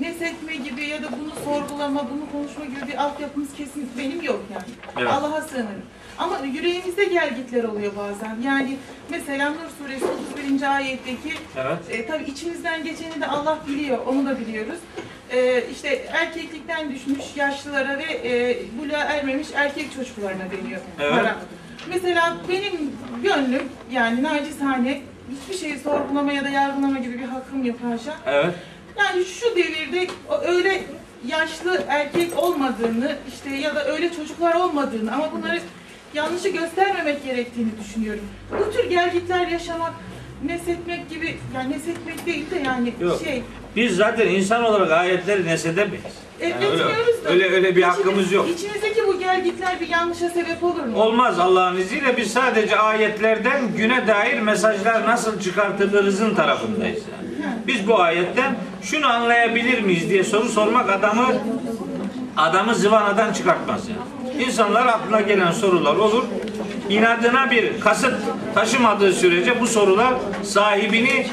neshetme gibi ya da bunu sorgulama, bunu konuşma gibi bir altyapımız kesin benim yok yani. Evet. Allah'a sığınırım. Ama yüreğimizde gelgitler oluyor bazen. Yani mesela Nur Suresi otuz birinci ayetteki evet. e, tabii içimizden geçeni de Allah biliyor, onu da biliyoruz. E, işte erkeklikten düşmüş yaşlılara ve e, buluğa ermemiş erkek çocuklarına deniyor. Evet. Mesela benim gönlüm yani nacizane hiçbir şeyi sorgulama ya da yargılama gibi bir hakkım yok haşa. Evet. Yani şu devirde öyle yaşlı erkek olmadığını işte ya da öyle çocuklar olmadığını ama bunları yanlışı göstermemek gerektiğini düşünüyorum. Bu tür gelgitler yaşamak, neshetmek gibi, yani neshetmek değil de yani yok. Şey... Biz zaten insan olarak ayetleri neshedemeyiz. E, yani öyle, öyle, öyle bir İçiniz, hakkımız yok. İçinizdeki bu gelgitler bir yanlışa sebep olur mu? Olmaz Allah'ın izniyle. Biz sadece ayetlerden güne dair mesajlar nasıl çıkartılırızın tarafındayız. Yani. Biz bu ayetten şunu anlayabilir miyiz diye soru sormak adamı adamı zıvanadan çıkartmaz yani. İnsanlar aklına gelen sorular olur. İnadına bir kasıt taşımadığı sürece bu sorular sahibini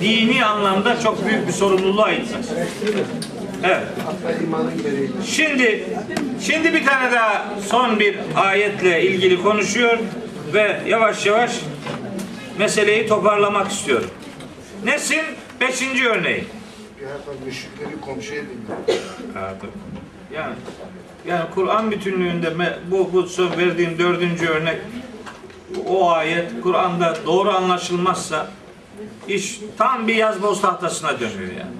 dini anlamda çok büyük bir sorumluluğa itmez. Evet. Şimdi, şimdi bir tane daha son bir ayetle ilgili konuşuyor ve yavaş yavaş meseleyi toparlamak istiyorum. Nesin? Beşinci örneği. Müşrikleri komşuya dinliyor. Yani Yani Kur'an bütünlüğünde bu, bu verdiğim dördüncü örnek o ayet Kur'an'da doğru anlaşılmazsa iş tam bir yazboz tahtasına dönüyor yani.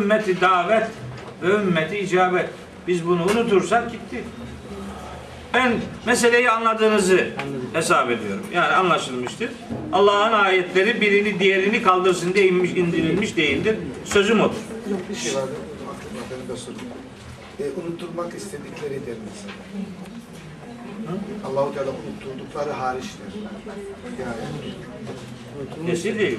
Ümmeti davet ve ümmeti icabet. Biz bunu unutursak gitti. Ben meseleyi anladığınızı hesap ediyorum. Yani anlaşılmıştır. Allah'ın ayetleri birini diğerini kaldırsın diye inmiş, indirilmiş değildir. Sözüm odur. Yok bir şey vardı. E, unutturmak istedikleri der mesela. Allah-u Teala unutturdukları hariçler. Yani, nesil değil.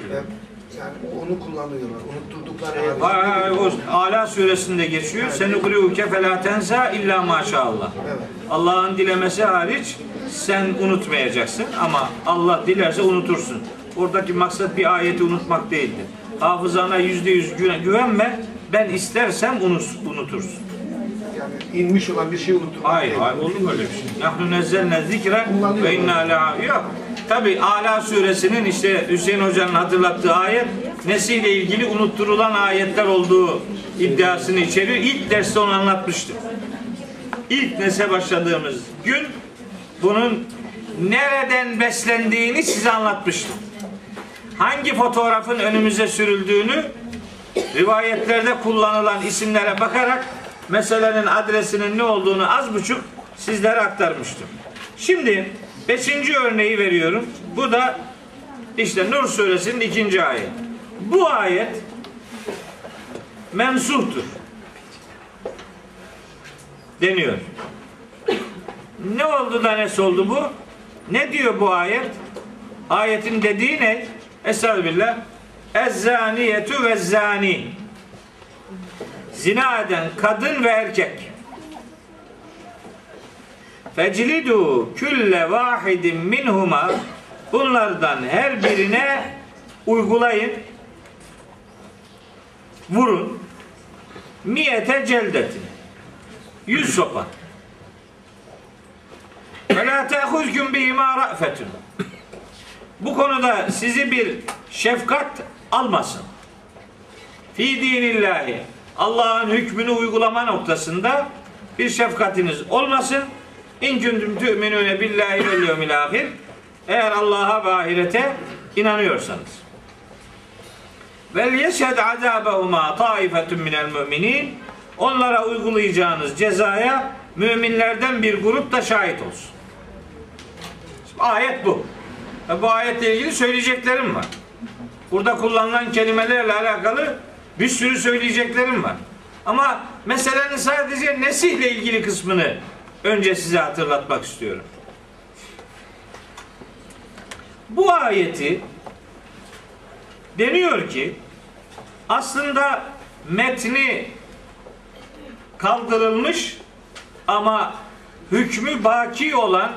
Yani onu kullanıyorlar. Unutturdukları hariçler. A'la Suresinde geçiyor. Evet. Senuqri'uke felâ tensâ illâ maşallah. Evet. Allah'ın dilemesi hariç sen unutmayacaksın ama Allah dilerse unutursun. Oradaki maksat bir ayeti unutmak değildir. Hafızana yüzde yüz güvenme. Ben istersem unutursun. Yani inmiş olan bir şey unutur. Hayır, hayır olur mu öyle bir şey? Nahnu nezzelne zikre ve inna leha. Yok. Tabi A'la Suresinin işte Hüseyin Hoca'nın hatırlattığı ayet nesiyle ilgili unutturulan ayetler olduğu iddiasını içeriyor. İlk derste onu anlatmıştım. İlk nese başladığımız gün bunun nereden beslendiğini size anlatmıştım. Hangi fotoğrafın önümüze sürüldüğünü rivayetlerde kullanılan isimlere bakarak meselenin adresinin ne olduğunu az buçuk sizlere aktarmıştım. Şimdi beşinci örneği veriyorum. Bu da işte Nur Suresinin ikinci ayet. Bu ayet mensuhtur deniyor. Ne oldu da ne oldu bu? Ne diyor bu ayet? Ayetin dediği ne? Estağfirullah. Ez-zaniyetü vez-zani. Zina eden kadın ve erkek. Feclidu külle vahidin minhuma. Bunlardan her birine uygulayın. Vurun. Miyete celdetin. Yüz sopa. Ve la te'huzgün bihima ra'fetun. Bu konuda sizi bir şefkat almasın. Fî dinillahi. Allah'ın hükmünü uygulama noktasında bir şefkatiniz olmasın. İn kuntum tu'minûne billahi vel yevmil âhir. Eğer Allah'a ve ahirete inanıyorsanız. Vel yeşhed azâbehumâ taifetun minel müminîn. Onlara uygulayacağınız cezaya müminlerden bir grup da şahit olsun. Şimdi ayet bu. Bu ayetle ilgili söyleyeceklerim var. Burada kullanılan kelimelerle alakalı bir sürü söyleyeceklerim var. Ama meselenin sadece nesihle ilgili kısmını önce size hatırlatmak istiyorum. Bu ayeti deniyor ki aslında metni kaldırılmış ama hükmü baki olan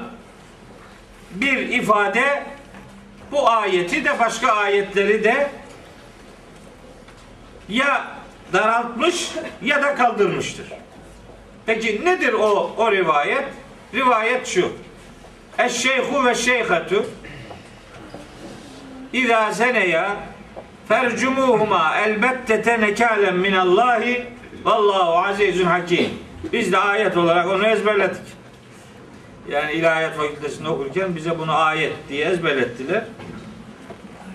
bir ifade bu ayeti de başka ayetleri de ya daraltmış ya da kaldırmıştır. Peki nedir o, o rivayet? Rivayet şu. Eşşeyhu ve şeyhatu İzâ zeneya fercumuhuma elbette tenekâlen minallâhi vallahu azizun hakim. Biz de ayet olarak onu ezberledik. Yani İlahiyat Fakültesi'nde okurken bize bunu ayet diye ezberlettiler.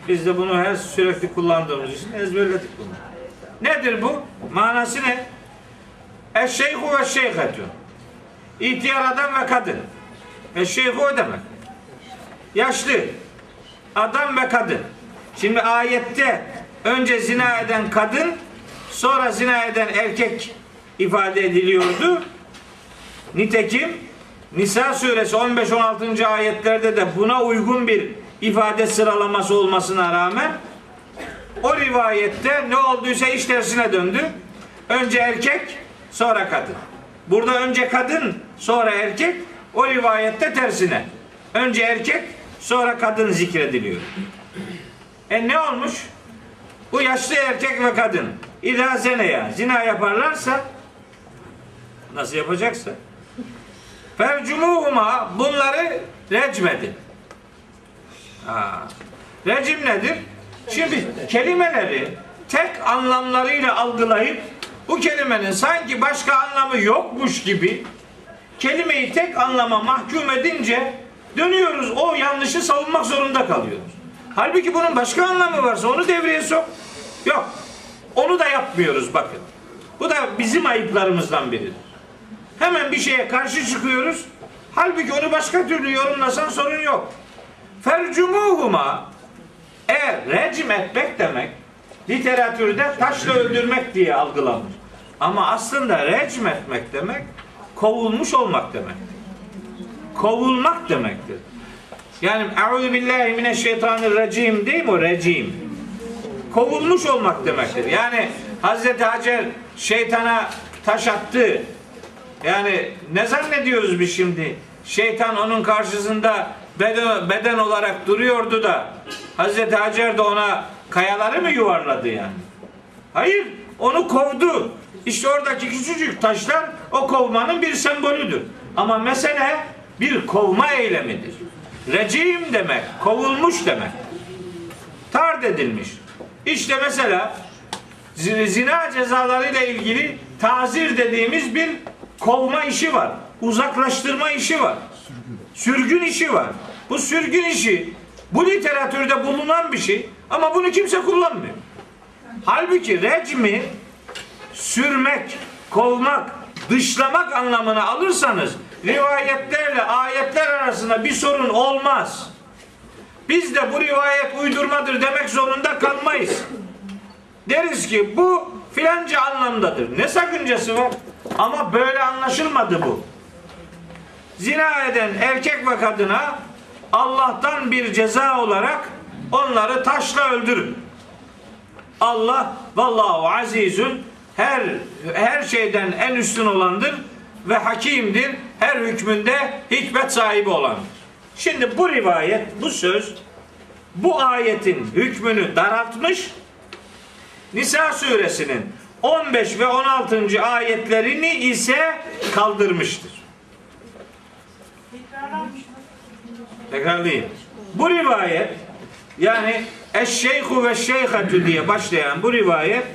Biz de bunu her sürekli kullandığımız için ezberledik bunu. Nedir bu? Manası ne? Eşşeyhu ve şeyhetü. İhtiyar adam ve kadın. Eşşeyhu o demek. Yaşlı adam ve kadın. Şimdi ayette önce zina eden kadın, sonra zina eden erkek ifade ediliyordu. Nitekim Nisa Suresi on beş on altıncı ayetlerde de buna uygun bir ifade sıralaması olmasına rağmen o rivayette ne olduysa iş tersine döndü. Önce erkek, sonra kadın. Burada önce kadın, sonra erkek, o rivayette tersine. Önce erkek, sonra kadın zikrediliyor. E ne olmuş? Bu yaşlı erkek ve kadın İzâ zeneya, zina yaparlarsa nasıl yapacaksa fercumuhuma bunları recmedin. Ha. Recim nedir? Şimdi kelimeleri tek anlamlarıyla algılayıp bu kelimenin sanki başka anlamı yokmuş gibi kelimeyi tek anlama mahkum edince dönüyoruz o yanlışı savunmak zorunda kalıyoruz. Halbuki bunun başka anlamı varsa onu devreye sok. Yok. Onu da yapmıyoruz bakın. Bu da bizim ayıplarımızdan biridir. Hemen bir şeye karşı çıkıyoruz. Halbuki onu başka türlü yorumlasan sorun yok. Fercumuhuma eğer recim etmek demek literatürde taşla öldürmek diye algılanır. Ama aslında recim etmek demek kovulmuş olmak demektir. Kovulmak demektir. Yani euzubillahimineşşeytanirracim değil mi o recim? Kovulmuş olmak demektir. Yani Hazreti Hacer şeytana taş attı. Yani ne zannediyoruz biz şimdi? Şeytan onun karşısında beden, beden olarak duruyordu da Hazreti Hacer de ona kayaları mı yuvarladı yani? Hayır, onu kovdu. İşte oradaki küçücük taşlar o kovmanın bir sembolüdür. Ama mesele bir kovma eylemidir. Recim demek, kovulmuş demek. Tard edilmiş. İşte mesela zina cezalarıyla ilgili tazir dediğimiz bir kovma işi var. Uzaklaştırma işi var. Sürgün işi var. Bu sürgün işi bu literatürde bulunan bir şey ama bunu kimse kullanmıyor. Halbuki recmi sürmek, kovmak, dışlamak anlamına alırsanız rivayetlerle ayetler arasında bir sorun olmaz. Biz de bu rivayet uydurmadır demek zorunda kalmayız. Deriz ki bu filanca anlamdadır. Ne sakıncası var? Ama böyle anlaşılmadı bu. Zina eden erkek ve kadına Allah'tan bir ceza olarak onları taşla öldürün. Allah vallahu azizun her her şeyden en üstün olandır ve hakimdir. Her hükmünde hikmet sahibi olandır. Şimdi bu rivayet, bu söz bu ayetin hükmünü daraltmış. Nisa suresinin on beş ve on altıncı ayetlerini ise kaldırmıştır. Tekrarlayayım. Bu rivayet yani eşşeyhu ve şeyhatü diye başlayan bu rivayet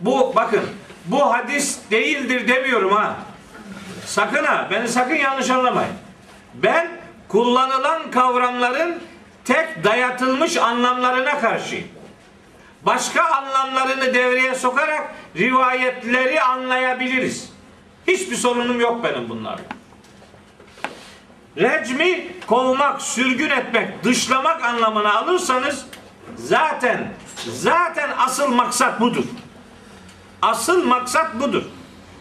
bu bakın bu hadis değildir demiyorum ha. Sakın ha. Beni sakın yanlış anlamayın. Ben kullanılan kavramların tek dayatılmış anlamlarına karşıyım. Başka anlamlarını devreye sokarak rivayetleri anlayabiliriz. Hiçbir sorunum yok benim bunlarla. Recmi kovmak, sürgün etmek, dışlamak anlamına alırsanız zaten zaten asıl maksat budur. Asıl maksat budur.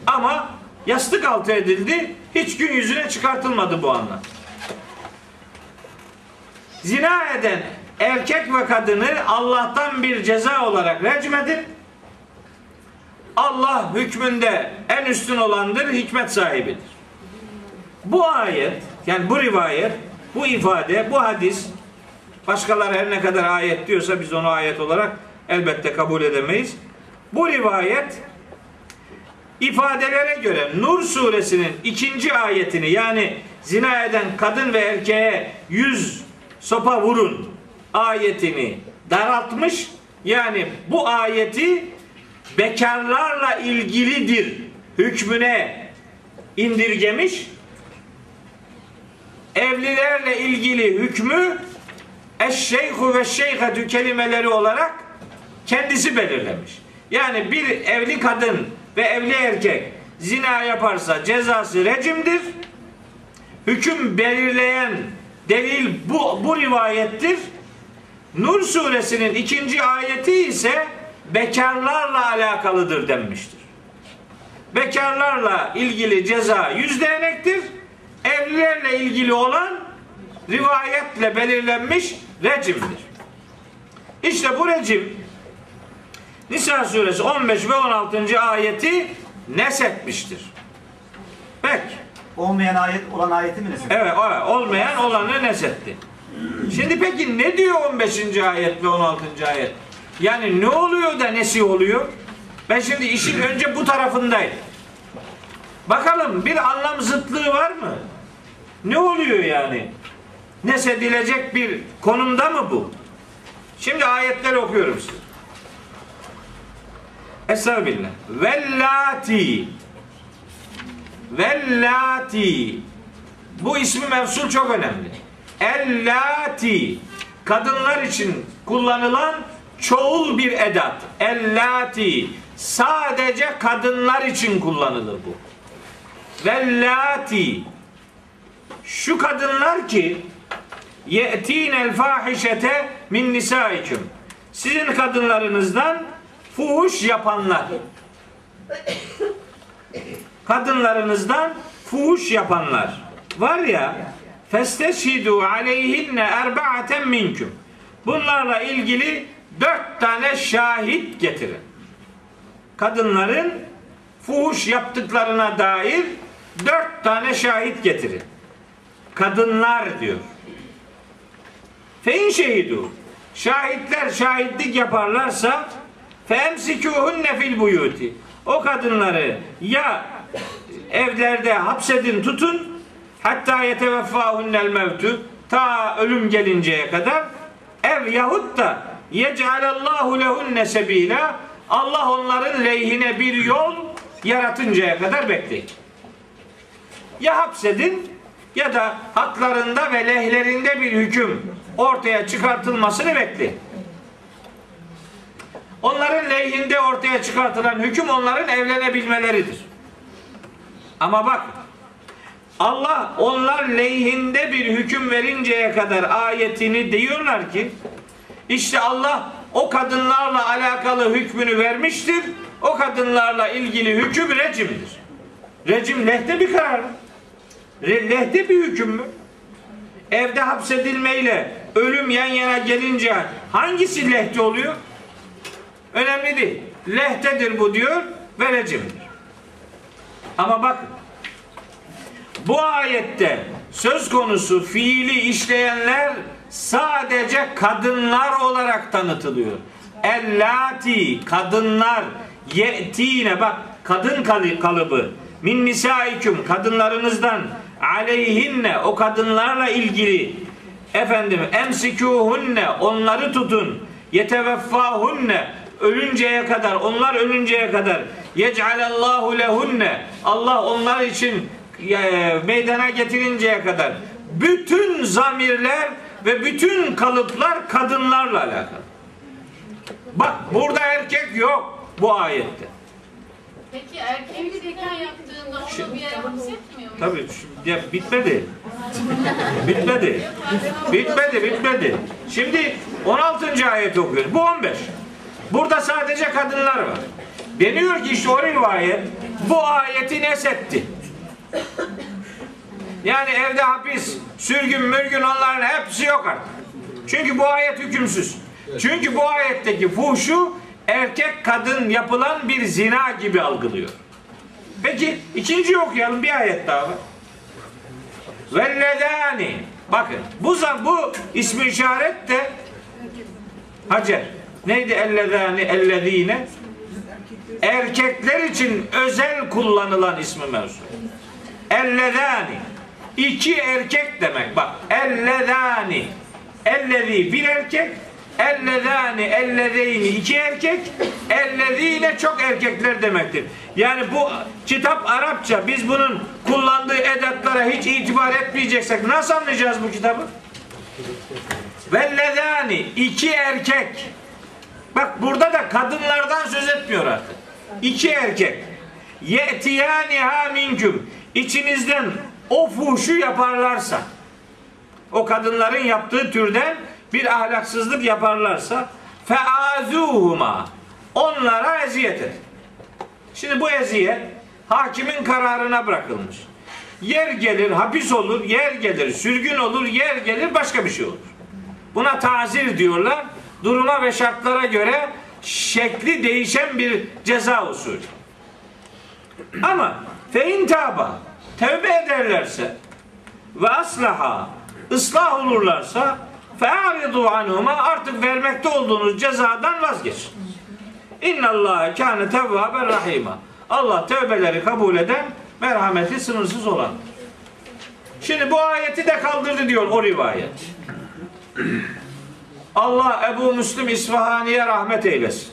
Ama yastık altı edildi, hiç gün yüzüne çıkartılmadı bu anlam. Zina eden erkek ve kadını Allah'tan bir ceza olarak recmedip, Allah hükmünde en üstün olandır, hikmet sahibidir. Bu ayet, yani bu rivayet, bu ifade, bu hadis, başkaları her ne kadar ayet diyorsa biz onu ayet olarak elbette kabul edemeyiz. Bu rivayet ifadelere göre Nur Suresinin ikinci ayetini, yani zina eden kadın ve erkeğe yüz sopa vurun ayetini daraltmış. Yani bu ayeti bekarlarla ilgilidir hükmüne indirgemiş. Evlilerle ilgili hükmü eşşeyhu ve şeyhetü kelimeleri olarak kendisi belirlemiş. Yani bir evli kadın ve evli erkek zina yaparsa cezası rejimdir. Hüküm belirleyen delil bu, bu rivayettir. Nur Suresinin ikinci ayeti ise bekarlarla alakalıdır denmiştir. Bekarlarla ilgili ceza yüz değnektir. Evlilerle ilgili olan rivayetle belirlenmiş recimdir. İşte bu recim Nisa suresi on beş ve on altıncı ayeti neshetmiştir. Peki. Olmayan ayet olan ayeti mi neshetti? Evet, evet, olmayan olanı neshetti. Şimdi peki ne diyor on beşinci ayet ve on altıncı ayet? Yani ne oluyor da nesi oluyor? Ben şimdi işin önce bu tarafındayım. Bakalım bir anlam zıtlığı var mı? Ne oluyor yani? Neshedilecek bir konumda mı bu? Şimdi ayetleri okuyorum size. Estağfirullah. Vellati. Vellati. Bu ismi mevsul çok önemli. Ellati. Kadınlar için kullanılan çoğul bir edat. Ellati. Sadece kadınlar için kullanılır bu. Vellati. Şu kadınlar ki ye'tinel fahişete min nisaikum. Sizin kadınlarınızdan fuhuş yapanlar. Kadınlarınızdan fuhuş yapanlar. Var ya, festeşhidu aleyhinne erba'aten minkum. Bunlarla ilgili dört tane şahit getirin. Kadınların fuhuş yaptıklarına dair dört tane şahit getirin. Kadınlar diyor. Fein şehidu. Şahitler şahitlik yaparlarsa femsikûhunne fil buyûti. O kadınları ya evlerde hapsedin, tutun, hatta yeteveffâhunnel mevtû, ta ölüm gelinceye kadar, ev yahut da yec'alallâhu lehunne sebîlâ, Allah onların lehine bir yol yaratıncaya kadar bekleyin. Ya hapsedin ya da haklarında ve lehlerinde bir hüküm ortaya çıkartılmasını bekleyin. Onların lehinde ortaya çıkartılan hüküm onların evlenebilmeleridir. Ama bak, Allah onlar lehinde bir hüküm verinceye kadar ayetini diyorlar ki, işte Allah o kadınlarla alakalı hükmünü vermiştir. O kadınlarla ilgili hüküm recimdir. Recim lehte bir karar. Lehte bir hüküm mü? Evde hapsedilmeyle ölüm yan yana gelince hangisi lehte oluyor? Önemli değil. Lehtedir bu diyor ve recimdir. Ama bakın, bu ayette söz konusu fiili işleyenler sadece kadınlar olarak tanıtılıyor. Ellati, kadınlar, ye'tine, bak kadın kalıbı, min nisaikum, kadınlarınızdan, aleyhinne, o kadınlarla ilgili, efendim emsikûhunne, onları tutun, yeteveffâhunne, ölünceye kadar, onlar ölünceye kadar, yec'alallâhu lehunne, Allah onlar için meydana getirinceye kadar, bütün zamirler ve bütün kalıplar kadınlarla alakalı. Bak, burada erkek yok bu ayette. Peki erkeği bir dekan yaptığında onu şimdi, bir yere hapsetmiyor mu? Tabii ya, bitmedi. bitmedi. bitmedi, bitmedi. Şimdi on altıncı ayet okuyoruz. Bu on beş. Burada sadece kadınlar var. Deniyor ki işte o rivayet bu ayeti nesetti. Yani evde hapis, sürgün, mürgün onların hepsi yok artık. Çünkü bu ayet hükümsüz. Çünkü bu ayetteki fuhşu erkek kadın yapılan bir zina gibi algılıyor. Peki ikinciyi okuyalım, bir ayet daha var. Velledani. Bakın bu, bu ismi işaret de Hacer. Neydi elledani, ellediğine? Erkekler için özel kullanılan ismi mevzu. Elledani. İki erkek demek. Bak. Elledani. Elledi bir erkek. Ellezani, ellezeyni iki erkek, ellezine çok erkekler demektir. Yani bu kitap Arapça, biz bunun kullandığı edatlara hiç itibar etmeyeceksek nasıl anlayacağız bu kitabı? Vellezani iki erkek. Bak burada da kadınlardan söz etmiyor artık. İki erkek. Ye'tiyaniha minkum. İçinizden o fuhşu yaparlarsa, o kadınların yaptığı türden bir ahlaksızlık yaparlarsa feazuhuma, onlara eziyet edin. Şimdi bu eziyet hakimin kararına bırakılmış. Yer gelir hapis olur, yer gelir sürgün olur, yer gelir başka bir şey olur. Buna tazir diyorlar. Duruma ve şartlara göre şekli değişen bir ceza usulü. Ama feintaba, tevbe ederlerse ve aslaha, ıslah olurlarsa fe'aridu anhuma, artık vermekte olduğunuz cezadan vazgeç. İnnallâhe kâne tevvâben rahîmâ. Allah tövbeleri kabul eden, merhameti sınırsız olan. Şimdi bu ayeti de kaldırdı diyor o rivayet. Allah Ebu Müslim İsfahani'ye rahmet eylesin.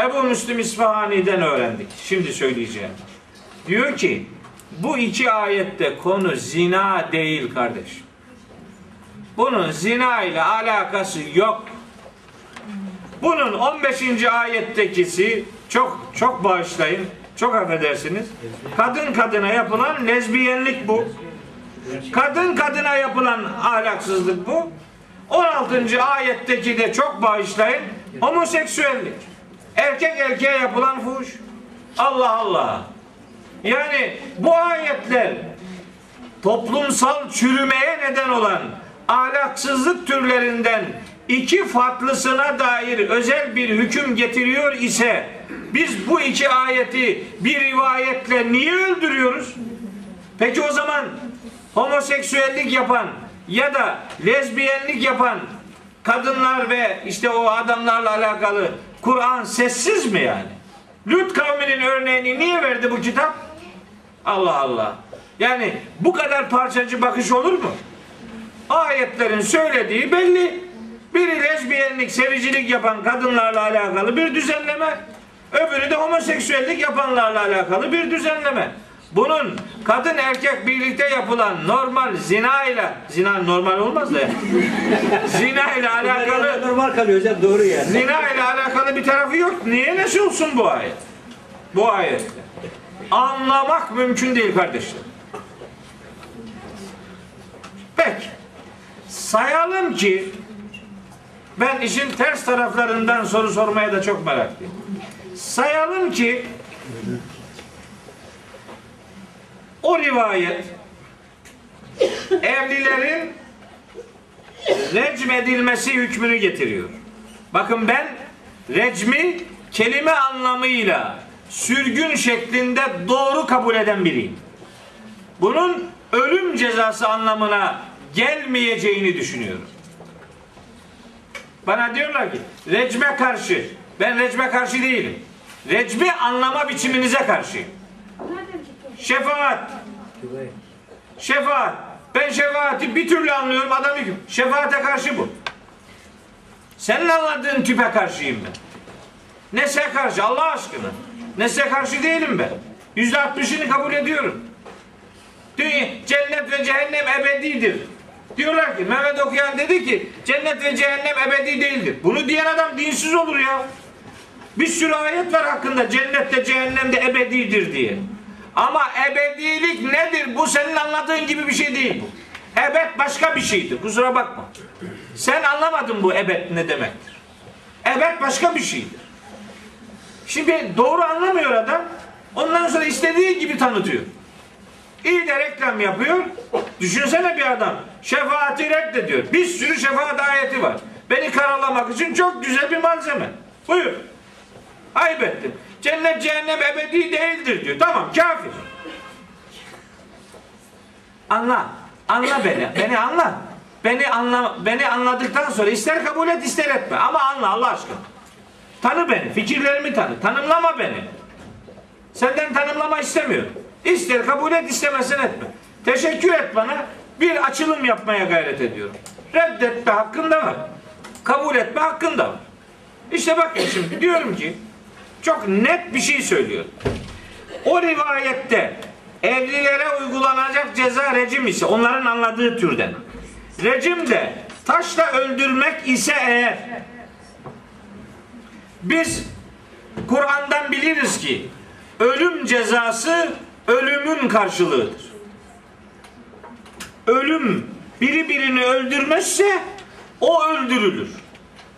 Ebu Müslim İsfahani'den öğrendik. Şimdi söyleyeceğim. Diyor ki bu iki ayette konu zina değil kardeş. Bunun zina ile alakası yok. Bunun on beşinci ayettekisi çok çok bağışlayın, çok affedersiniz. Kadın kadına yapılan lezbiyenlik bu. Kadın kadına yapılan ahlaksızlık bu. on altıncı ayetteki de çok bağışlayın. Homoseksüellik. Erkek erkeğe yapılan fuhuş. Allah Allah. Yani bu ayetler toplumsal çürümeye neden olan ahlaksızlık türlerinden iki farklısına dair özel bir hüküm getiriyor ise biz bu iki ayeti bir rivayetle niye öldürüyoruz? Peki o zaman homoseksüellik yapan ya da lezbiyenlik yapan kadınlar ve işte o adamlarla alakalı Kur'an sessiz mi yani? Lut kavminin örneğini niye verdi bu kitap? Allah Allah. Yani bu kadar parçacı bakış olur mu? Ayetlerin söylediği belli. Biri lezbiyenlik, sericilik yapan kadınlarla alakalı bir düzenleme. Öbürü de homoseksüellik yapanlarla alakalı bir düzenleme. Bunun kadın erkek birlikte yapılan normal zina ile, zina normal olmaz da ya. Zina ile alakalı normal kalıyor hocam, doğru yani. Zina ile alakalı bir tarafı yok. Niye neşe olsun bu ayet? Bu ayet. Anlamak mümkün değil kardeşlerim. Peki. Sayalım ki ben işin ters taraflarından soru sormaya da çok meraklıyım. Sayalım ki o rivayet evlilerin recm edilmesi hükmünü getiriyor. Bakın ben recmi kelime anlamıyla sürgün şeklinde doğru kabul eden biriyim. Bunun ölüm cezası anlamına gelmeyeceğini düşünüyorum. Bana diyorlar ki recme karşı. Ben recme karşı değilim. Recmi anlama biçiminize karşıyım. Şefaat. Şefaat. Ben şefaati bir türlü anlıyorum. Adam diyor ki şefaate karşı bu. Senin anladığın tüpe karşıyım ben. Nese karşı Allah aşkına. Nese karşı değilim ben. Yüzde altmışını kabul ediyorum. Dünya, cennet ve cehennem ebedidir. Diyorlar ki Mehmet Okuyan dedi ki cennet ve cehennem ebedi değildir. Bunu diyen adam dinsiz olur ya. Bir sürü ayet var hakkında cennette cehennemde ebedidir diye. Ama ebedilik nedir? Bu senin anladığın gibi bir şey değil bu. Ebed başka bir şeydir. Kusura bakma. Sen anlamadın bu ebed ne demektir. Ebed başka bir şeydir. Şimdi doğru anlamıyor adam. Ondan sonra istediği gibi tanıtıyor. İyi de reklam yapıyor. Düşünsene bir adam. Şefaati reddediyor. Bir sürü şefaat ayeti var. Beni karalamak için çok güzel bir malzeme. Buyur. Ayıp ettim. Cennet cehennem ebedi değildir diyor. Tamam, kafir. Anla. Anla beni. Beni anla. Beni anla. Beni anladıktan sonra ister kabul et ister etme. Ama anla Allah aşkına. Tanı beni. Fikirlerimi tanı. Tanımlama beni. Senden tanımlama istemiyorum. İster kabul et, istemezsen etme. Teşekkür et bana. Bir açılım yapmaya gayret ediyorum. Reddetme hakkın da var. Kabul etme hakkın da var. İşte bak şimdi diyorum ki çok net bir şey söylüyorum. O rivayette evlilere uygulanacak ceza rejim ise onların anladığı türden. Rejim de taşla öldürmek ise eğer biz Kur'an'dan biliriz ki ölüm cezası ölümün karşılığıdır. Ölüm biri birini öldürmezse o öldürülür.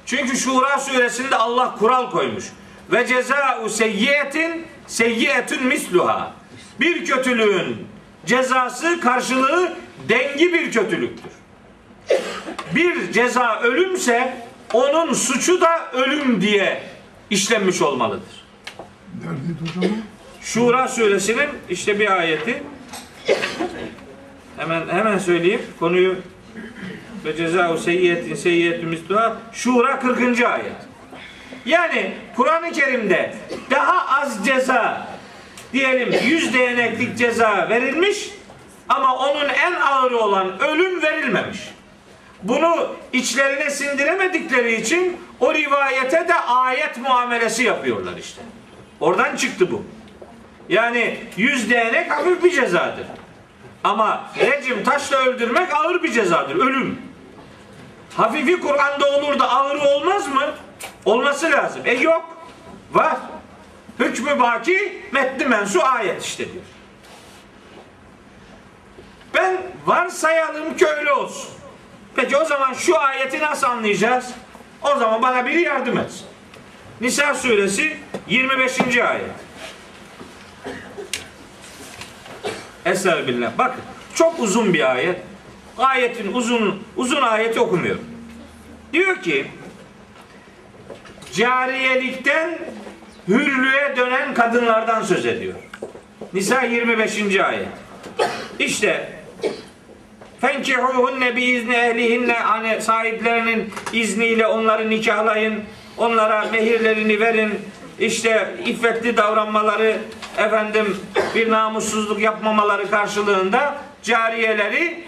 Çünkü Şura suresinde Allah kural koymuş. Ve cezâ'u seyyiyetin seyyiyetün misluha. Bir kötülüğün cezası karşılığı dengi bir kötülüktür. Bir ceza ölümse onun suçu da ölüm diye işlenmiş olmalıdır. Şura suresinin işte bir ayeti. Hemen hemen söyleyeyim konuyu. Ve cezâ-u seyyiyetin seyyiyetü misluha. Şura kırkıncı ayet. Yani Kur'an-ı Kerim'de daha az ceza diyelim yüz değneklik ceza verilmiş ama onun en ağırı olan ölüm verilmemiş. Bunu içlerine sindiremedikleri için o rivayete de ayet muamelesi yapıyorlar işte. Oradan çıktı bu. Yani yüz değnek hafif bir cezadır. Ama rejim taşla öldürmek ağır bir cezadır. Ölüm. Hafifi Kur'an'da olur da ağırı olmaz mı? Olması lazım. E yok. Var. Hükmü baki, metni mensu ayet işte diyor. Ben varsayalım ki öyle olsun. Peki o zaman şu ayeti nasıl anlayacağız? O zaman bana biri yardım etsin. Nisa suresi yirmi beşinci ayet. Estağfirullah. Bakın çok uzun bir ayet. Ayetin uzun uzun ayeti okumuyorum. Diyor ki cariyelikten hürlüğe dönen kadınlardan söz ediyor. Nisa yirmi beşinci ayet. İşte فَنْكِحُوهُنَّ بِاِذْنِ اَهْلِهِنَّ sahiplerinin izniyle onları nikahlayın, onlara mehirlerini verin, işte iffetli davranmaları, efendim bir namussuzluk yapmamaları karşılığında cariyeleri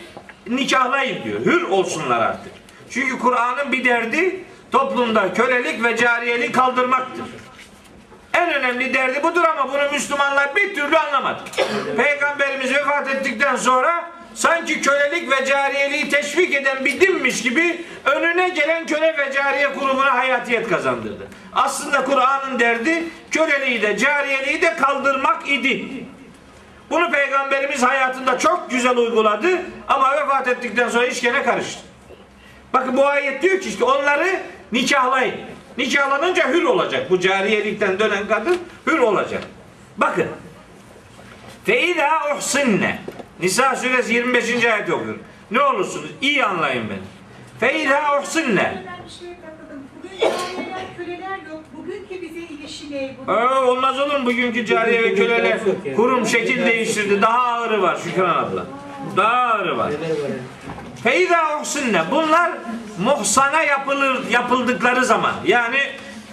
nikahlayın diyor. Hür olsunlar artık. Çünkü Kur'an'ın bir derdi toplumda kölelik ve cariyeliği kaldırmaktır. En önemli derdi budur ama bunu Müslümanlar bir türlü anlamadı. Peygamberimiz vefat ettikten sonra sanki kölelik ve cariyeliği teşvik eden bir dinmiş gibi önüne gelen köle ve cariye grubuna hayatiyet kazandırdı. Aslında Kur'an'ın derdi köleliği de cariyeliği de kaldırmak idi. Bunu Peygamberimiz hayatında çok güzel uyguladı ama vefat ettikten sonra iş gene karıştı. Bakın bu ayet diyor ki işte onları nikahlayın. Nikahlanınca hür olacak. Bu cariyelikten dönen kadın hür olacak. Bakın. فَاِذَا اُحْسِنَّ Nisa suresi yirmi beşinci ayet okuyorum. Ne olursunuz? İyi anlayın beni. فَاِذَا اُحْسِنَّ Olmaz olur mu? Bugünkü cariye ve köleler kurum şekil değiştirdi. Daha ağırı var Şükran abla. Daha ağırı var. Feyda uhsunne. Bunlar muhsana yapılır, yapıldıkları zaman. Yani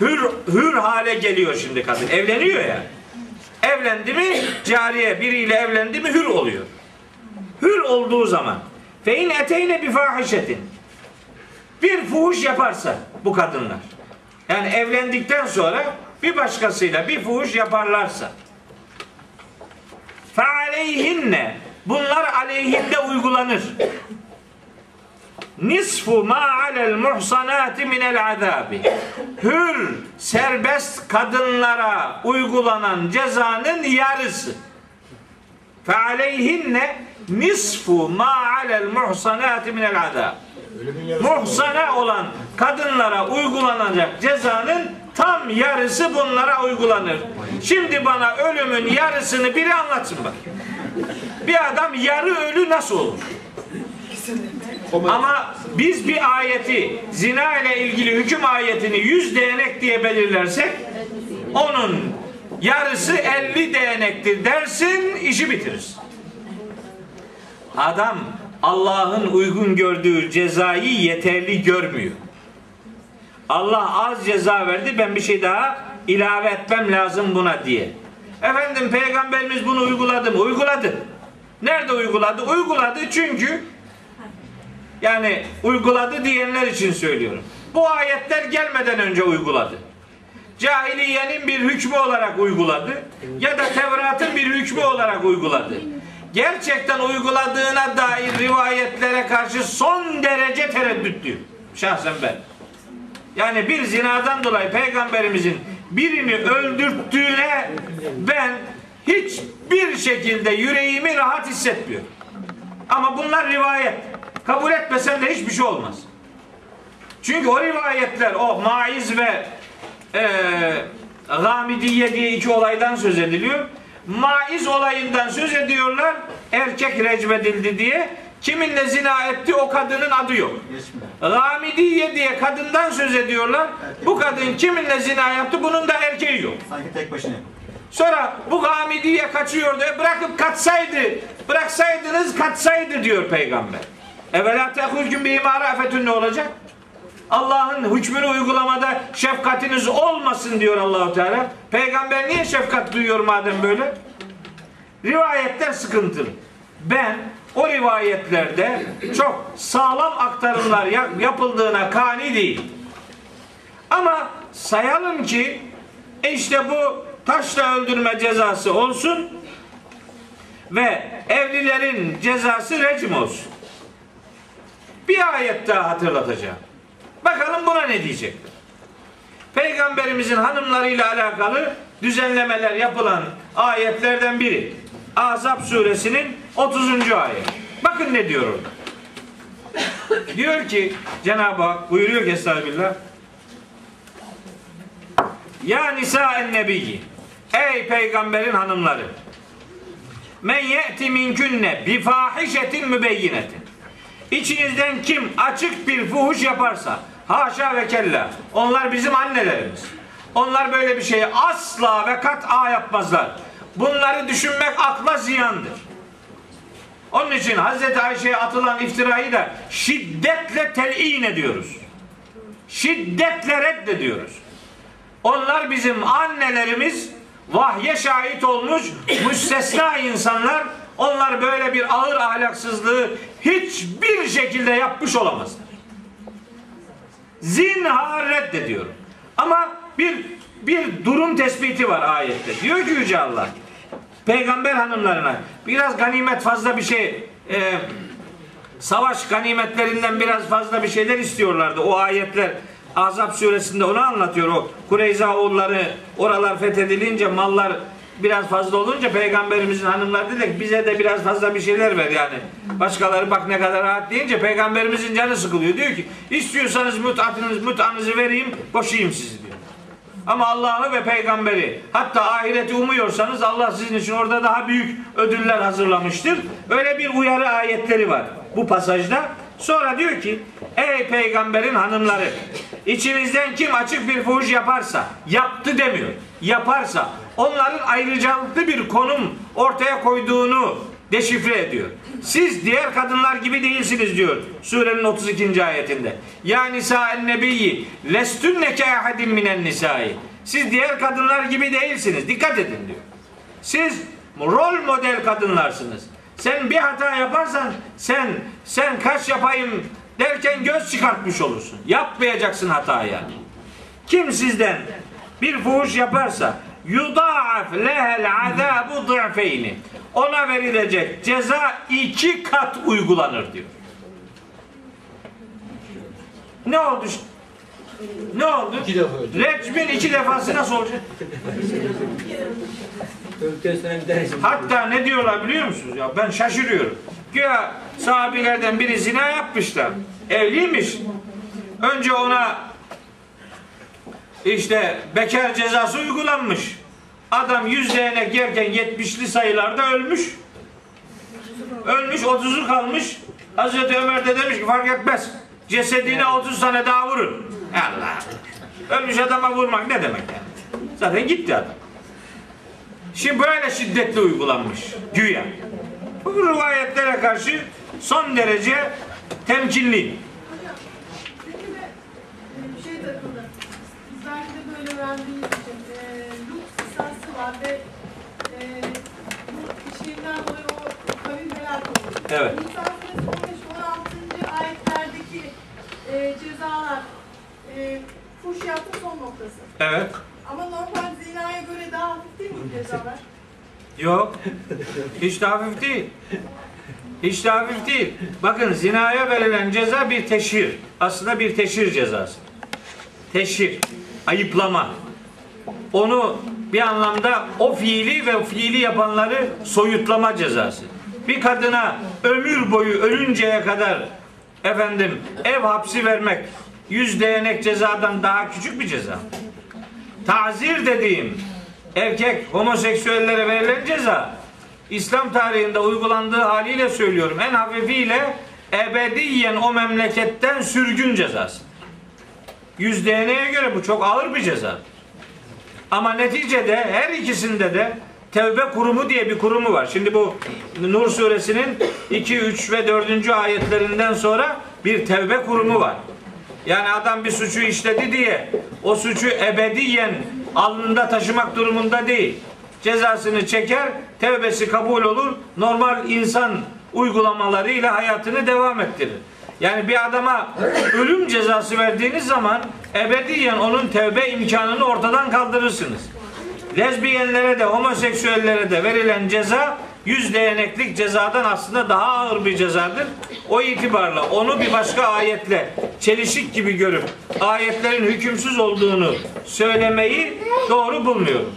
hür, hür hale geliyor şimdi kadın. Evleniyor ya. Yani. Evlendi mi cariye biriyle evlendi mi hür oluyor. Hür olduğu zaman. Fein eteyne bi fahişetin. Bir fuhuş yaparsa bu kadınlar. Yani evlendikten sonra bir başkasıyla bir fuhuş yaparlarsa. Fe aleyhinne. Bunlar aleyhinde uygulanır. Nisfu ma alel muhsanati minel azabi. Hür, serbest kadınlara uygulanan cezanın yarısı. Fe aleyhinne nisfu ma alel muhsanati minel azab. Muhsana olan kadınlara uygulanacak cezanın tam yarısı bunlara uygulanır. Şimdi bana ölümün yarısını biri anlatsın bak. Bir adam yarı ölü nasıl olur? Ama biz bir ayeti, zina ile ilgili hüküm ayetini yüz değnek diye belirlersek onun yarısı elli değnektir dersin, işi bitiririz. Adam Allah'ın uygun gördüğü cezayı yeterli görmüyor. Allah az ceza verdi, ben bir şey daha ilave etmem lazım buna diye. Efendim peygamberimiz bunu uyguladı mı? Uyguladı. Nerede uyguladı? Uyguladı çünkü yani uyguladı diyenler için söylüyorum. Bu ayetler gelmeden önce uyguladı. Cahiliyenin bir hükmü olarak uyguladı ya da Tevrat'ın bir hükmü olarak uyguladı. Gerçekten uyguladığına dair rivayetlere karşı son derece tereddütlüyüm şahsen ben. Yani bir zinadan dolayı peygamberimizin birini öldürttüğüne ben hiçbir şekilde yüreğimi rahat hissetmiyorum. Ama bunlar rivayet. Kabul etmesen de hiçbir şey olmaz. Çünkü o rivayetler, o Maiz ve e, Gamidiye diye iki olaydan söz ediliyor. Maiz olayından söz ediyorlar, erkek recmedildi diye. Kiminle zina etti o kadının adı yok. Gamidiye diye kadından söz ediyorlar. Bu kadın kiminle zina yaptı bunun da erkeği yok. Sanki tek başına. Sonra bu Gamidiye kaçıyordu. E bırakıp kaçsaydı, bıraksaydınız kaçsaydı diyor peygamber. Evvela tehulcun bir marafetün ne olacak? Allah'ın hükmünü uygulamada şefkatiniz olmasın diyor Allahu Teala. Peygamber niye şefkat duyuyor madem böyle? Rivayetler sıkıntılı. Ben o rivayetlerde çok sağlam aktarımlar yapıldığına kani değil. Ama sayalım ki işte bu taşla öldürme cezası olsun ve evlilerin cezası rejim olsun. Bir ayet daha hatırlatacağım. Bakalım buna ne diyecekler. Peygamberimizin hanımlarıyla alakalı düzenlemeler yapılan ayetlerden biri. A'la Suresinin otuzuncu ayet. Bakın ne diyor orada. Diyor ki Cenab-ı Hak buyuruyor ki estağfirullah. Ya nisa'en nebiyyi. Ey peygamberin hanımları. Men ye'ti minkünne bi fahişetin mübeyyinetin. İçinizden kim açık bir fuhuş yaparsa, haşa ve kella, onlar bizim annelerimiz. Onlar böyle bir şeyi asla ve kat'a yapmazlar. Bunları düşünmek akla ziyandır. Onun için Hazreti Ayşe'ye atılan iftirayı da şiddetle tel'in ediyoruz. Şiddetle reddediyoruz. Onlar bizim annelerimiz, vahye şahit olmuş müstesna insanlar. Onlar böyle bir ağır ahlaksızlığı hiçbir şekilde yapmış olamazlar. Zinhar reddediyorum. Ama bir bir durum tespiti var ayette. Diyor ki Yüce Allah, peygamber hanımlarına biraz ganimet fazla bir şey, e, savaş ganimetlerinden biraz fazla bir şeyler istiyorlardı. O ayetler Ahzab suresinde onu anlatıyor. O Kureyza oğulları oralar fethedilince mallar biraz fazla olunca peygamberimizin hanımları dedi ki bize de biraz fazla bir şeyler ver yani. Başkaları bak ne kadar rahat deyince peygamberimizin canı sıkılıyor. Diyor ki istiyorsanız müt'atınız, müt'anızı vereyim, boşayayım sizi diyor. Ama Allah'ı ve peygamberi hatta ahireti umuyorsanız Allah sizin için orada daha büyük ödüller hazırlamıştır. Öyle bir uyarı ayetleri var bu pasajda. Sonra diyor ki ey peygamberin hanımları içinizden kim açık bir fuhuş yaparsa yaptı demiyor. Yaparsa onların ayrıcalıklı bir konum ortaya koyduğunu deşifre ediyor. Siz diğer kadınlar gibi değilsiniz diyor surenin otuz ikinci ayetinde. Ya nisa'en nebiyyi lestünne ke ahadin minen nisa'i. Siz diğer kadınlar gibi değilsiniz. Dikkat edin diyor. Siz rol model kadınlarsınız. Sen bir hata yaparsan sen sen kaç yapayım derken göz çıkartmış olursun. Yapmayacaksın hatayı yani. Kim sizden bir fuhuş yaparsa yudâ'af lehel azâbu du'feyni. Ona verilecek ceza iki kat uygulanır diyor. Ne oldu? Ne oldu? İki defa oldu. Recmin iki defası nasıl olacak? Hatta ne diyorlar biliyor musunuz? Ya ben şaşırıyorum. Güya sahabilerden biri zina yapmışlar. Evliymiş. Önce ona işte bekar cezası uygulanmış. Adam yüz değnek yerken yetmişli sayılarda ölmüş. Ölmüş, otuzu kalmış. Hazreti Ömer de demiş ki fark etmez. Cesedine otuz tane daha vurun. Allah. Ölmüş adama vurmak ne demek yani? Zaten gitti adam. Şimdi böyle şiddetle uygulanmış güya. Bu rivayetlere karşı son derece temkinli. Bir şey takıldı. Bizlerde böyle öğrendiğimiz için e, Lut kısası var ve e, bu şeyden dolayı o kavim helak oldu. Evet. Nisa Suresi on beş on altıncı ayetlerdeki e, cezalar e, fuhşiyatın son noktası. Evet. Ama normal zinaya göre daha hafif değil mi cezalar? Yok. Hiç de hafif değil. Hiç de hafif değil. Bakın zinaya verilen ceza bir teşhir. Aslında bir teşhir cezası. Teşhir. Ayıplama. Onu bir anlamda o fiili ve o fiili yapanları soyutlama cezası. Bir kadına ömür boyu ölünceye kadar efendim ev hapsi vermek yüz değnek cezadan daha küçük bir ceza. Tazir dediğim erkek homoseksüellere verilen ceza İslam tarihinde uygulandığı haliyle söylüyorum. En hafifiyle ebediyen o memleketten sürgün cezası. Yüz D N A'ya göre bu çok ağır bir ceza. Ama neticede her ikisinde de Tevbe kurumu diye bir kurumu var. Şimdi bu Nur Suresinin iki, üç ve dördüncü ayetlerinden sonra bir Tevbe kurumu var. Yani adam bir suçu işledi diye o suçu ebediyen alnında taşımak durumunda değil. Cezasını çeker, tevbesi kabul olur, normal insan uygulamalarıyla hayatını devam ettirir. Yani bir adama ölüm cezası verdiğiniz zaman ebediyen onun tevbe imkanını ortadan kaldırırsınız. Lezbiyenlere de, homoseksüellere de verilen ceza yüz değneklik cezadan aslında daha ağır bir cezadır. O itibarla onu bir başka ayetle çelişik gibi görüp ayetlerin hükümsüz olduğunu söylemeyi doğru bulmuyorum.